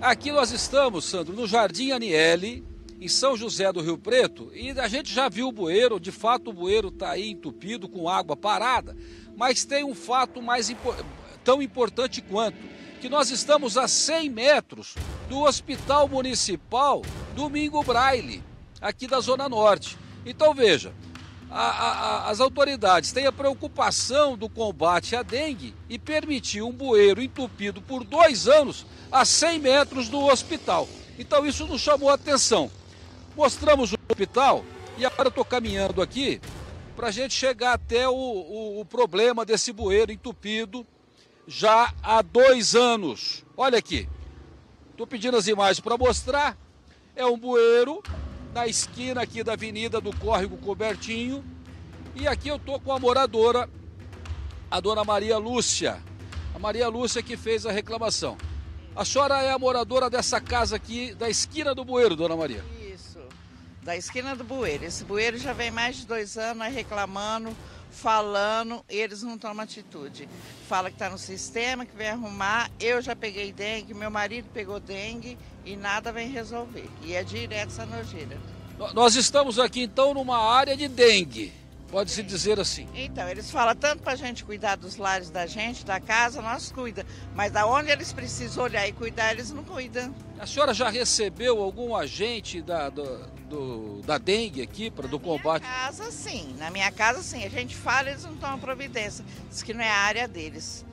Aqui nós estamos, Sandro, no Jardim Anielli, em São José do Rio Preto. E a gente já viu o bueiro, de fato o bueiro está aí entupido com água parada. Mas tem um fato tão importante quanto, que nós estamos a 100 metros do Hospital Municipal Domingo Braille, aqui da Zona Norte. Então veja... As autoridades têm a preocupação do combate à dengue e permitiu um bueiro entupido por 2 anos a 100 metros do hospital. Então isso nos chamou a atenção. Mostramos o hospital e agora eu estou caminhando aqui para a gente chegar até o problema desse bueiro entupido já há 2 anos. Olha aqui, estou pedindo as imagens para mostrar, é um bueiro... na esquina aqui da avenida do Córrego Cobertinho. E aqui eu estou com a moradora, a dona Maria Lúcia. A Maria Lúcia que fez a reclamação. A senhora é a moradora dessa casa aqui, da esquina do bueiro, dona Maria? Isso, da esquina do bueiro. Esse bueiro já vem mais de 2 anos aí reclamando, falando, e eles não tomam atitude. Fala que está no sistema, que vem arrumar. Eu já peguei dengue, meu marido pegou dengue e nada vem resolver. E é direto essa nojeira. Nós estamos aqui então numa área de dengue, pode-se dizer assim. Então, eles falam tanto para a gente cuidar dos lares da gente, da casa, nós cuida. Mas da onde eles precisam olhar e cuidar, eles não cuidam. A senhora já recebeu algum agente da dengue aqui, do combate? Na minha casa, sim. Na minha casa, sim. A gente fala, eles não tomam providência. Diz que não é a área deles.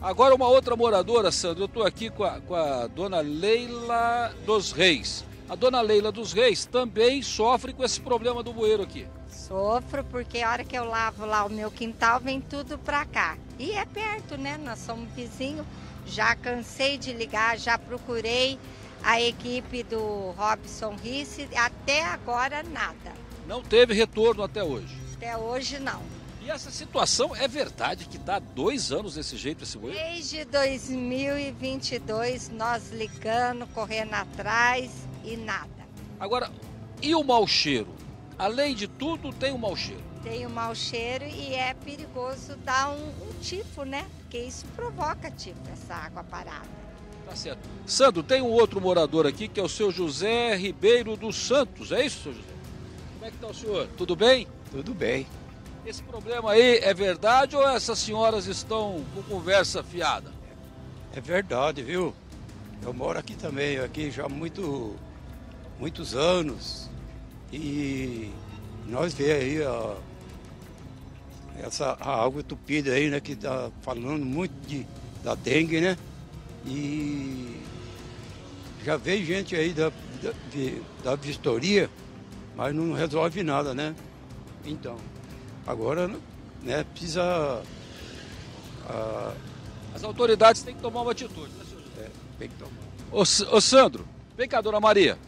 Agora uma outra moradora, Sandra. Eu estou aqui com a dona Leila dos Reis. A dona Leila dos Reis também sofre com esse problema do bueiro aqui. Sofro porque a hora que eu lavo lá o meu quintal, vem tudo pra cá. E é perto, né? Nós somos vizinhos. Já cansei de ligar, já procurei a equipe do Robson Risse. Até agora, nada. Não teve retorno até hoje? Até hoje, não. E essa situação é verdade que está há 2 anos desse jeito, esse bueiro? Desde 2022, nós ligando, correndo atrás e nada. Agora, e o mau cheiro? Além de tudo, tem o mau cheiro? Tem o mau cheiro e é perigoso dar um tifo, né? Porque isso provoca tifo, essa água parada. Tá certo. Sandro, tem um outro morador aqui que é o seu José Ribeiro dos Santos, é isso, seu José? Como é que tá o senhor? Tudo bem? Tudo bem. Esse problema aí é verdade ou essas senhoras estão com conversa fiada? É verdade, viu? Eu moro aqui também, aqui já há muitos anos. E nós vemos aí essa água entupida aí, né? Que está falando muito da dengue, né? E já veio gente aí da vistoria, mas não resolve nada, né? Então... Agora, né, precisa... As autoridades têm que tomar uma atitude, né, senhor? É, tem que tomar. Ô Sandro, vem cá, dona Maria.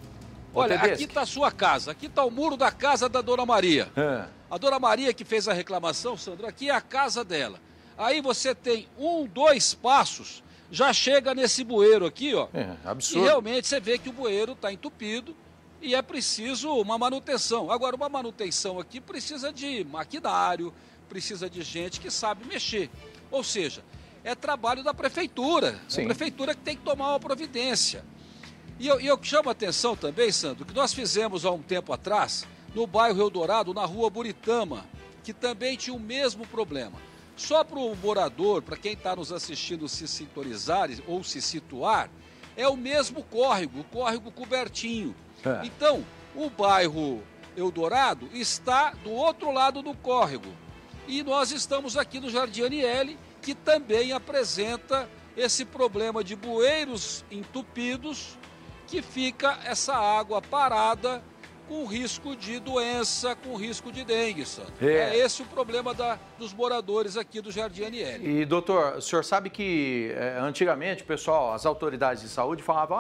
Olha, aqui está a sua casa, aqui está o muro da casa da dona Maria. É. A dona Maria que fez a reclamação, Sandro, aqui é a casa dela. Aí você tem 1, 2 passos, já chega nesse bueiro aqui, ó. É, absurdo. E realmente você vê que o bueiro está entupido. E é preciso uma manutenção. Agora, uma manutenção aqui precisa de maquinário, precisa de gente que sabe mexer. Ou seja, é trabalho da prefeitura. Sim. A prefeitura que tem que tomar uma providência. E eu chamo a atenção também, Sandro, que nós fizemos há um tempo atrás, no bairro Eldorado, na rua Buritama, que também tinha o mesmo problema. Só para o morador, para quem está nos assistindo se sintonizar ou se situar, é o mesmo córrego, o Córrego Cobertinho. É. Então, o bairro Eldorado está do outro lado do córrego. E nós estamos aqui no Jardim Anielli, que também apresenta esse problema de bueiros entupidos, que fica essa água parada com risco de doença, com risco de dengue, Sandro. É esse o problema dos moradores aqui do Jardim Anielli. E, doutor, o senhor sabe que antigamente, pessoal, as autoridades de saúde falavam...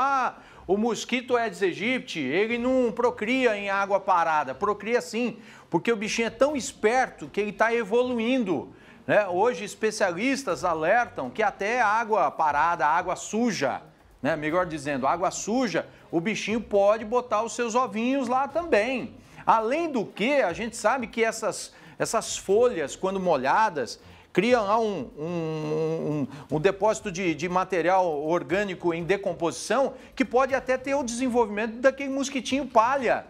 O mosquito Aedes aegypti, ele não procria em água parada, procria sim, porque o bichinho é tão esperto que ele está evoluindo, né? Hoje, especialistas alertam que até água parada, água suja, né? Melhor dizendo, água suja, o bichinho pode botar os seus ovinhos lá também. Além do que, a gente sabe que essas folhas, quando molhadas, cria lá um depósito de material orgânico em decomposição que pode até ter o desenvolvimento daquele mosquitinho palha,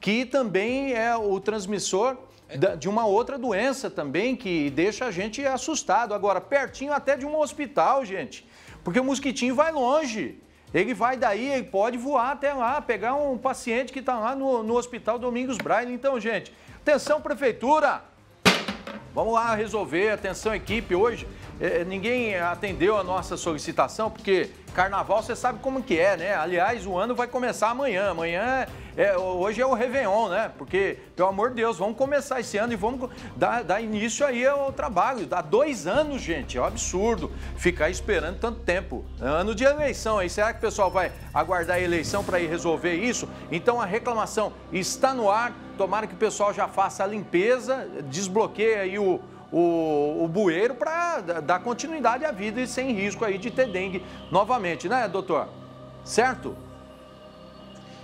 que também é o transmissor de uma outra doença também que deixa a gente assustado. Agora, pertinho até de um hospital, gente, porque o mosquitinho vai longe. Ele vai daí, ele pode voar até lá, pegar um paciente que está lá no hospital Domingos Braille. Então, gente, atenção, prefeitura! Vamos lá resolver, atenção equipe, hoje ninguém atendeu a nossa solicitação, porque carnaval você sabe como que é, né? Aliás, o ano vai começar amanhã, hoje é o Réveillon, né? Porque, pelo amor de Deus, vamos começar esse ano e vamos dar início aí ao trabalho. Dá 2 anos, gente, é um absurdo ficar esperando tanto tempo. Ano de eleição aí, será que o pessoal vai aguardar a eleição para ir resolver isso? Então a reclamação está no ar, tomara que o pessoal já faça a limpeza, desbloqueie aí o bueiro para dar continuidade à vida e sem risco aí de ter dengue novamente, né, doutor? Certo?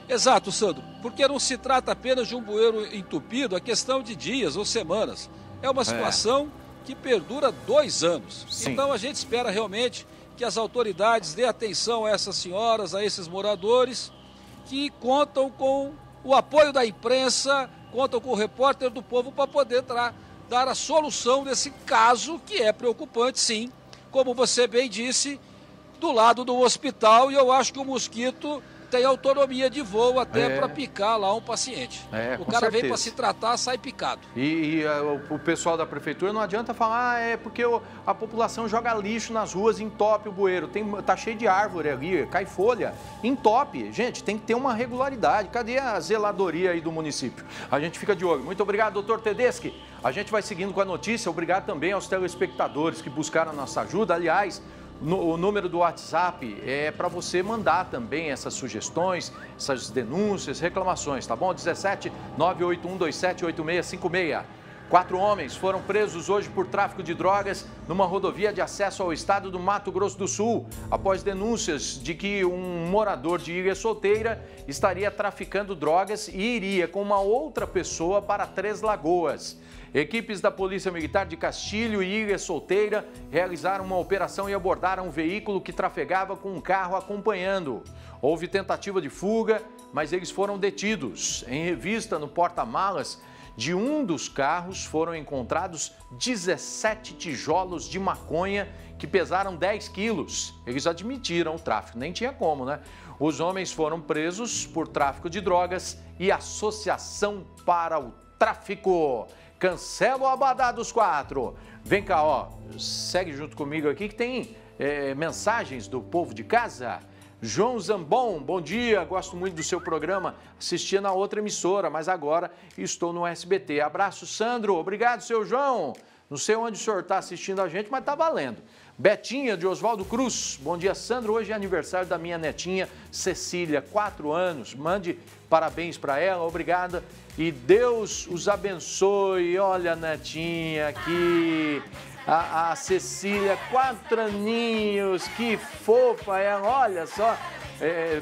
Exato, Sandro, porque não se trata apenas de um bueiro entupido, é questão de dias ou semanas. É uma situação que perdura 2 anos. Sim. Então a gente espera realmente que as autoridades dêem atenção a essas senhoras, a esses moradores que contam com o apoio da imprensa, contam com o Repórter do Povo para poder dar a solução desse caso que é preocupante, sim. Como você bem disse, do lado do hospital, e eu acho que o mosquito tem autonomia de voo até para picar lá um paciente. O cara vem para se tratar, sai picado. E o pessoal da prefeitura não adianta falar, porque a população joga lixo nas ruas, entope o bueiro. Tá cheio de árvore ali, cai folha, entope. Gente, tem que ter uma regularidade. Cadê a zeladoria aí do município? A gente fica de olho. Muito obrigado, doutor Tedeschi. A gente vai seguindo com a notícia. Obrigado também aos telespectadores que buscaram a nossa ajuda. Aliás, o número do WhatsApp é para você mandar também essas sugestões, essas denúncias, reclamações, tá bom? 17 981278656. 4 homens foram presos hoje por tráfico de drogas numa rodovia de acesso ao estado do Mato Grosso do Sul, após denúncias de que um morador de Ilha Solteira estaria traficando drogas e iria com uma outra pessoa para Três Lagoas. Equipes da Polícia Militar de Castilho e Ilha Solteira realizaram uma operação e abordaram um veículo que trafegava com um carro acompanhando. Houve tentativa de fuga, mas eles foram detidos. Em revista no porta-malas de um dos carros foram encontrados 17 tijolos de maconha que pesaram 10 quilos. Eles admitiram o tráfico, nem tinha como, né? Os homens foram presos por tráfico de drogas e associação para o tráfico. Cancela o abadá dos 4. Vem cá, ó, segue junto comigo aqui que tem mensagens do povo de casa. João Zambon, bom dia, gosto muito do seu programa, assistia na outra emissora, mas agora estou no SBT. Abraço, Sandro, obrigado, seu João. Não sei onde o senhor está assistindo a gente, mas tá valendo. Betinha, de Oswaldo Cruz, bom dia, Sandro, hoje é aniversário da minha netinha Cecília, 4 anos, mande parabéns para ela, obrigada e Deus os abençoe. Olha a netinha aqui. A Cecília, 4 aninhos, que fofa ela, olha só,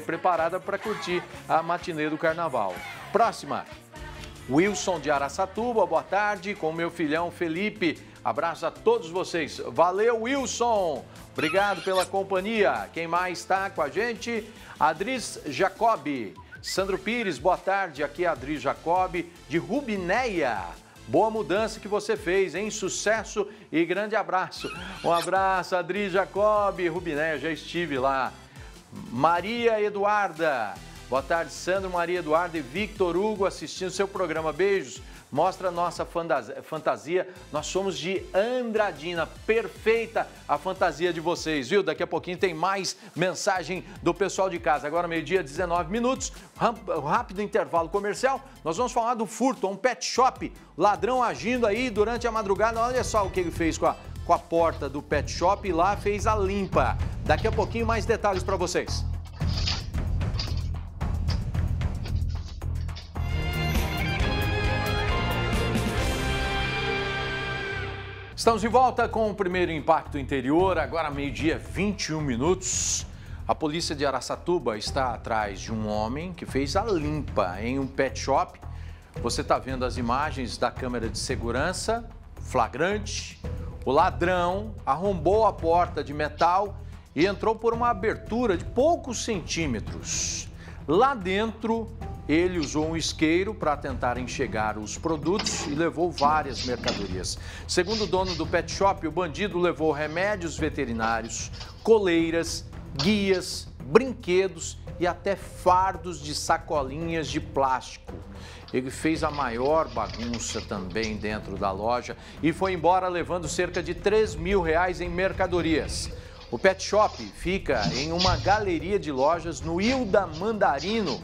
preparada para curtir a matinê do carnaval. Próxima, Wilson de Araçatuba, boa tarde, com meu filhão Felipe, abraço a todos vocês. Valeu, Wilson, obrigado pela companhia. Quem mais está com a gente? Adris Jacobi, Sandro Pires, boa tarde, aqui é Adris Jacobi, de Rubinéia. Boa mudança que você fez, hein? Sucesso e grande abraço. Um abraço, Adri Jacob, Rubiné, já estive lá. Maria Eduarda, boa tarde, Sandro, Maria Eduarda e Victor Hugo assistindo seu programa. Beijos, mostra a nossa fantasia. Nós somos de Andradina, perfeita a fantasia de vocês, viu? Daqui a pouquinho tem mais mensagem do pessoal de casa. Agora meio-dia, 19 minutos, rápido intervalo comercial. Nós vamos falar do furto, um pet shop, ladrão agindo aí durante a madrugada. Olha só o que ele fez com a porta do pet shop e lá fez a limpa. Daqui a pouquinho mais detalhes para vocês. Estamos de volta com o Primeiro Impacto Interior, agora meio-dia, 21 minutos. A polícia de Araçatuba está atrás de um homem que fez a limpa em um pet shop. Você está vendo as imagens da câmera de segurança, flagrante. O ladrão arrombou a porta de metal e entrou por uma abertura de poucos centímetros. Lá dentro, ele usou um isqueiro para tentar enxergar os produtos e levou várias mercadorias. Segundo o dono do pet shop, o bandido levou remédios veterinários, coleiras, guias, brinquedos e até fardos de sacolinhas de plástico. Ele fez a maior bagunça também dentro da loja e foi embora levando cerca de R$3.000 em mercadorias. O pet shop fica em uma galeria de lojas no Hilda Mandarino,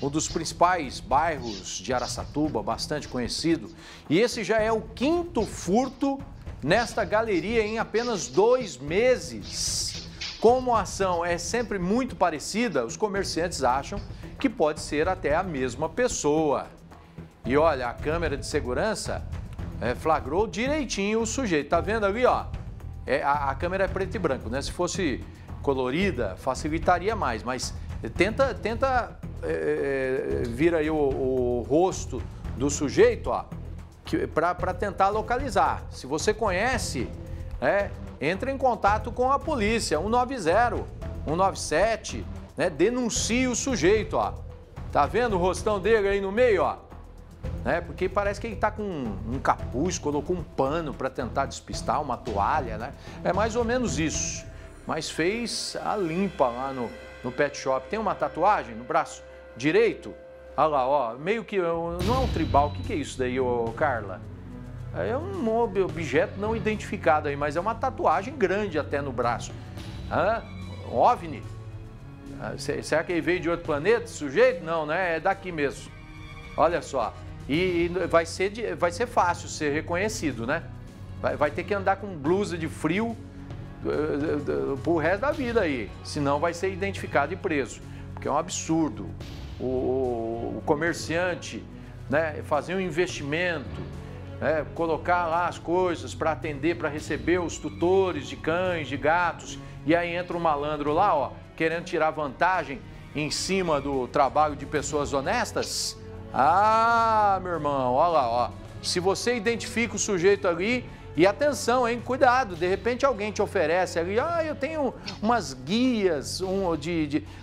um dos principais bairros de Araçatuba, bastante conhecido. E esse já é o 5º furto nesta galeria em apenas 2 meses. Como a ação é sempre muito parecida, os comerciantes acham que pode ser até a mesma pessoa. E olha, a câmera de segurança flagrou direitinho o sujeito. Tá vendo ali, ó? A câmera é preto e branco, né? Se fosse colorida, facilitaria mais, mas tenta vir aí o rosto do sujeito, ó, para tentar localizar. Se você conhece, entra em contato com a polícia, 190, 197, né? Denuncie o sujeito, ó. Tá vendo o rostão dele aí no meio, ó? Porque parece que ele está com um capuz, colocou um pano para tentar despistar, uma toalha, né? É mais ou menos isso. Mas fez a limpa lá no, no pet shop, tem uma tatuagem no braço direito? Olha lá, ó, meio que... Não é um tribal, o que é isso daí, ô Carla? É um objeto não identificado aí, mas é uma tatuagem grande até no braço. Hã? Um OVNI? Será que ele veio de outro planeta, esse sujeito? Não, né? É daqui mesmo. Olha só. E vai ser fácil ser reconhecido, né? Vai ter que andar com blusa de frio pro resto da vida aí. Senão vai ser identificado e preso. Porque é um absurdo. O comerciante, né, fazer um investimento, né, colocar lá as coisas para atender, para receber os tutores de cães, de gatos, e aí entra um malandro lá, ó, querendo tirar vantagem em cima do trabalho de pessoas honestas. Ah, meu irmão, olha lá, ó. Se você identifica o sujeito ali, e atenção, hein, cuidado, de repente alguém te oferece ali, ah, eu tenho umas guias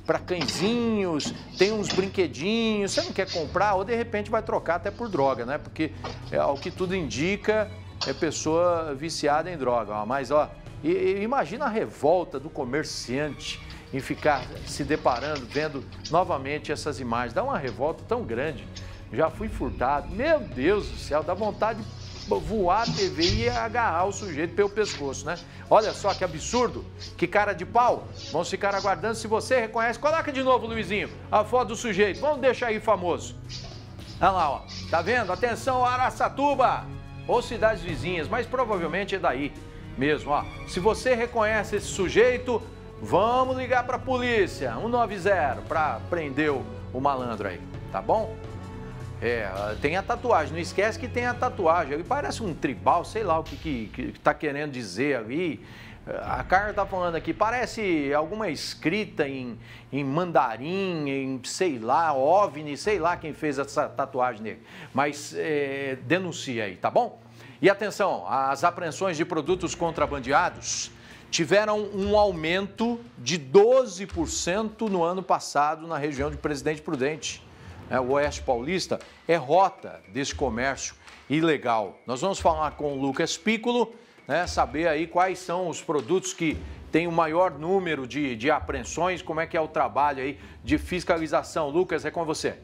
para cãezinhos, tem uns brinquedinhos, você não quer comprar? Ou de repente vai trocar até por droga, né? Porque ao que tudo indica, é pessoa viciada em droga. Ó. Mas, ó, imagina a revolta do comerciante em ficar se deparando, vendo novamente essas imagens. Dá uma revolta tão grande. Já fui furtado. Meu Deus do céu, dá vontade de voar a TV e agarrar o sujeito pelo pescoço, né? Olha só que absurdo, que cara de pau. Vamos ficar aguardando. Se você reconhece, coloca de novo, Luizinho, a foto do sujeito. Vamos deixar aí famoso. Olha lá, ó. Tá vendo? Atenção, Araçatuba ou cidades vizinhas, mas provavelmente é daí mesmo, ó. Se você reconhece esse sujeito, vamos ligar pra polícia, 190, pra prender o malandro aí, tá bom? É, tem a tatuagem, não esquece que tem a tatuagem, ele parece um tribal, sei lá o que tá querendo dizer ali. A Carla tá falando aqui, parece alguma escrita em mandarim, em sei lá, OVNI, sei lá quem fez essa tatuagem nele. Mas é, denuncia aí, tá bom? E atenção, as apreensões de produtos contrabandeados tiveram um aumento de 12% no ano passado na região de Presidente Prudente. O Oeste Paulista é rota desse comércio ilegal. Nós vamos falar com o Lucas Piccolo, né, saber aí quais são os produtos que têm o maior número de apreensões, como é que é o trabalho aí de fiscalização. Lucas, é com você.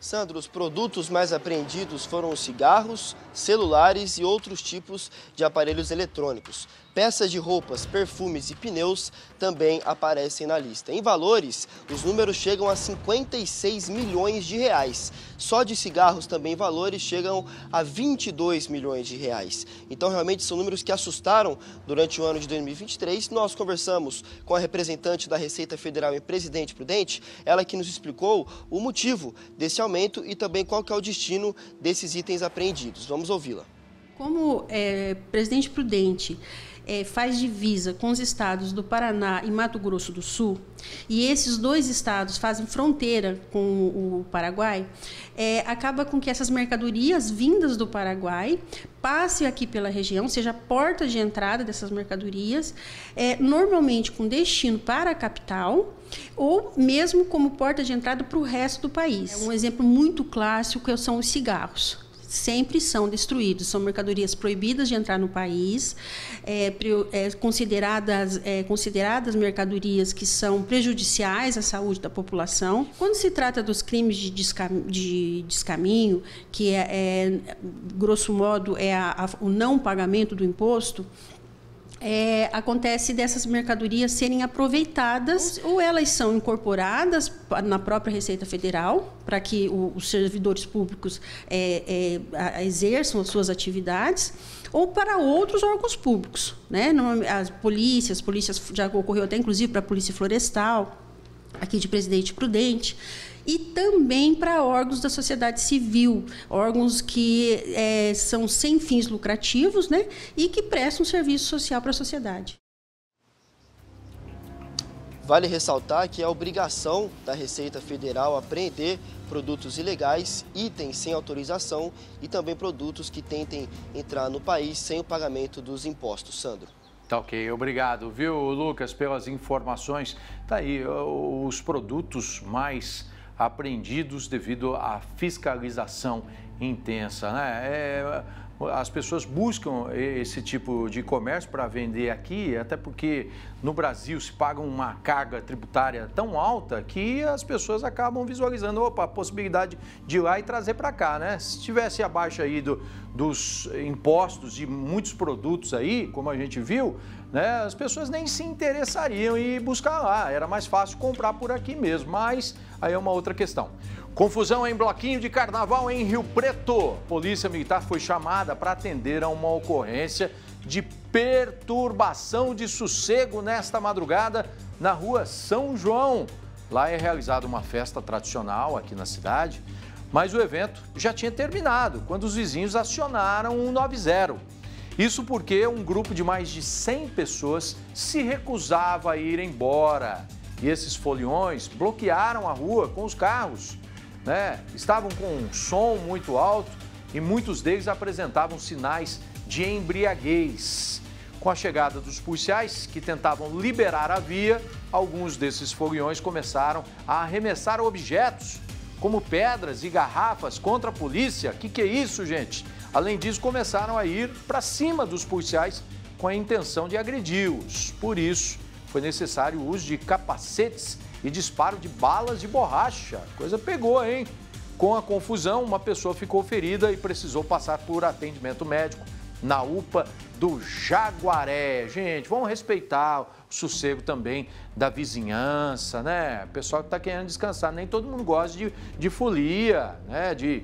Sandro, os produtos mais apreendidos foram os cigarros, celulares e outros tipos de aparelhos eletrônicos. Peças de roupas, perfumes e pneus também aparecem na lista. Em valores, os números chegam a 56 milhões de reais. Só de cigarros também valores chegam a 22 milhões de reais. Então, realmente, são números que assustaram durante o ano de 2023. Nós conversamos com a representante da Receita Federal em Presidente Prudente, ela que nos explicou o motivo desse aumento e também qual que é o destino desses itens apreendidos. Vamos ouvi-la. Como Presidente Prudente faz divisa com os estados do Paraná e Mato Grosso do Sul, e esses dois estados fazem fronteira com o Paraguai, acaba com que essas mercadorias vindas do Paraguai passem aqui pela região, seja a porta de entrada dessas mercadorias, normalmente com destino para a capital, ou mesmo como porta de entrada para o resto do país. Um exemplo muito clássico são os cigarros. Sempre são destruídos, são mercadorias proibidas de entrar no país, consideradas mercadorias que são prejudiciais à saúde da população. Quando se trata dos crimes de descaminho, que grosso modo é o não pagamento do imposto, acontece dessas mercadorias serem aproveitadas, ou elas são incorporadas na própria Receita Federal, para que os servidores públicos exerçam as suas atividades, ou para outros órgãos públicos, né? As polícias já ocorreu até inclusive para a Polícia Florestal, aqui de Presidente Prudente, e também para órgãos da sociedade civil, órgãos que são sem fins lucrativos, né, e que prestam serviço social para a sociedade. Vale ressaltar que é obrigação da Receita Federal apreender produtos ilegais, itens sem autorização e também produtos que tentem entrar no país sem o pagamento dos impostos. Sandro. Tá ok, obrigado, viu, Lucas, pelas informações. Tá aí os produtos mais apreendidos devido à fiscalização intensa, né? as pessoas buscam esse tipo de comércio para vender aqui, até porque no Brasil se paga uma carga tributária tão alta que as pessoas acabam visualizando, opa, a possibilidade de ir lá e trazer para cá, né? Se tivesse abaixo aí dos impostos de muitos produtos aí, como a gente viu, né, as pessoas nem se interessariam em buscar lá, era mais fácil comprar por aqui mesmo, mas aí é uma outra questão. Confusão em bloquinho de carnaval em Rio Preto. Polícia Militar foi chamada para atender a uma ocorrência de perturbação de sossego nesta madrugada na rua São João. Lá é realizada uma festa tradicional aqui na cidade, mas o evento já tinha terminado quando os vizinhos acionaram o 190. Isso porque um grupo de mais de 100 pessoas se recusava a ir embora. E esses foliões bloquearam a rua com os carros, né? Estavam com um som muito alto e muitos deles apresentavam sinais de embriaguez. Com a chegada dos policiais, que tentavam liberar a via, alguns desses foliões começaram a arremessar objetos, como pedras e garrafas, contra a polícia. Que é isso, gente? Além disso, começaram a ir para cima dos policiais com a intenção de agredi-los. Por isso, foi necessário o uso de capacetes e disparo de balas de borracha. A coisa pegou, hein? Com a confusão, uma pessoa ficou ferida e precisou passar por atendimento médico na UPA do Jaguaré. Gente, vamos respeitar o sossego também da vizinhança, né? O pessoal que está querendo descansar, nem todo mundo gosta de folia, né? De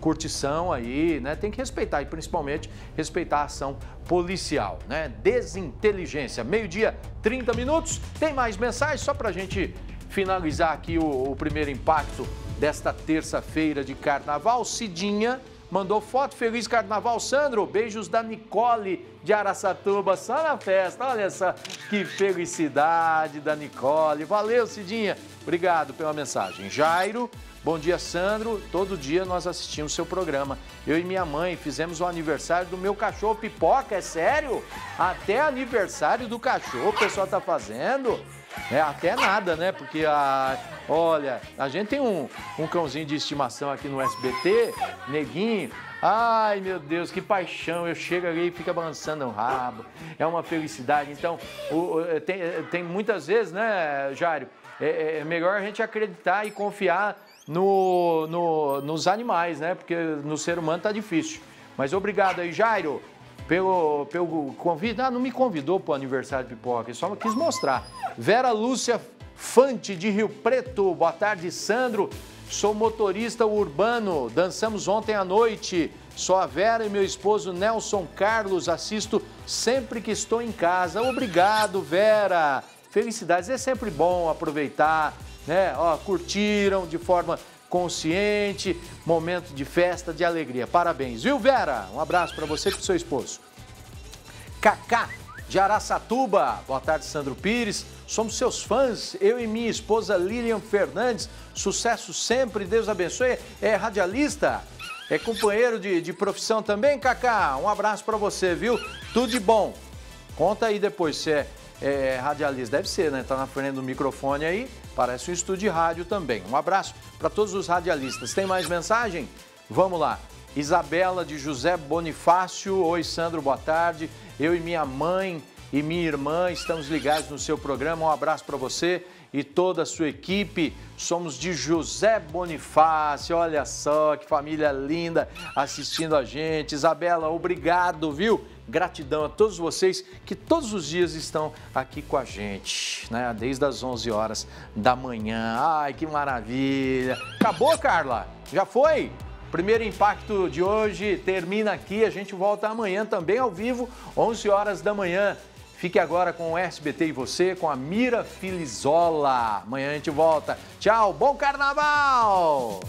curtição aí, né? Tem que respeitar e principalmente respeitar a ação policial, né? Desinteligência. 12h30. Tem mais mensagens só pra gente finalizar aqui o primeiro impacto desta terça-feira de carnaval. Cidinha mandou foto. Feliz Carnaval, Sandro. Beijos da Nicole de Araçatuba, só na festa. Olha essa, que felicidade da Nicole. Valeu, Cidinha. Obrigado pela mensagem. Jairo, bom dia, Sandro. Todo dia nós assistimos seu programa. Eu e minha mãe fizemos o aniversário do meu cachorro Pipoca. É sério? Até aniversário do cachorro o pessoal tá fazendo? É, até nada, né? Porque, olha, a gente tem um cãozinho de estimação aqui no SBT, Neguinho. Ai, meu Deus, que paixão. Eu chego ali e fica balançando o rabo. É uma felicidade. Então, tem muitas vezes, né, Jairo? É melhor a gente acreditar e confiar nos animais, né? Porque no ser humano tá difícil. Mas obrigado aí, Jairo, pelo convite. Ah, não me convidou pro aniversário de Pipoca, só quis mostrar. Vera Lúcia Fante, de Rio Preto. Boa tarde, Sandro. Sou motorista urbano, dançamos ontem à noite. Sou a Vera e meu esposo Nelson Carlos, assisto sempre que estou em casa. Obrigado, Vera. Felicidades, é sempre bom aproveitar, né? Ó, curtiram de forma consciente, momento de festa, de alegria. Parabéns, viu, Vera? Um abraço para você e para o seu esposo. Cacá, de Araçatuba. Boa tarde, Sandro Pires. Somos seus fãs, eu e minha esposa Lilian Fernandes. Sucesso sempre, Deus abençoe. É radialista, é companheiro de profissão também, Cacá. Um abraço para você, viu? Tudo de bom. Conta aí depois se é radialista. Deve ser, né? Tá na frente do microfone aí. Parece um estúdio de rádio também. Um abraço para todos os radialistas. Tem mais mensagem? Vamos lá. Isabela, de José Bonifácio. Oi, Sandro, boa tarde. Eu e minha mãe e minha irmã estamos ligados no seu programa. Um abraço para você e toda a sua equipe. Somos de José Bonifácio. Olha só, que família linda assistindo a gente. Isabela, obrigado, viu? Gratidão a todos vocês que todos os dias estão aqui com a gente, né? Desde as 11 horas da manhã. Ai, que maravilha. Acabou, Carla? Já foi? Primeiro Impacto de hoje termina aqui. A gente volta amanhã também ao vivo, 11 horas da manhã. Fique agora com o SBT e Você, com a Mira Filizola. Amanhã a gente volta. Tchau, bom carnaval!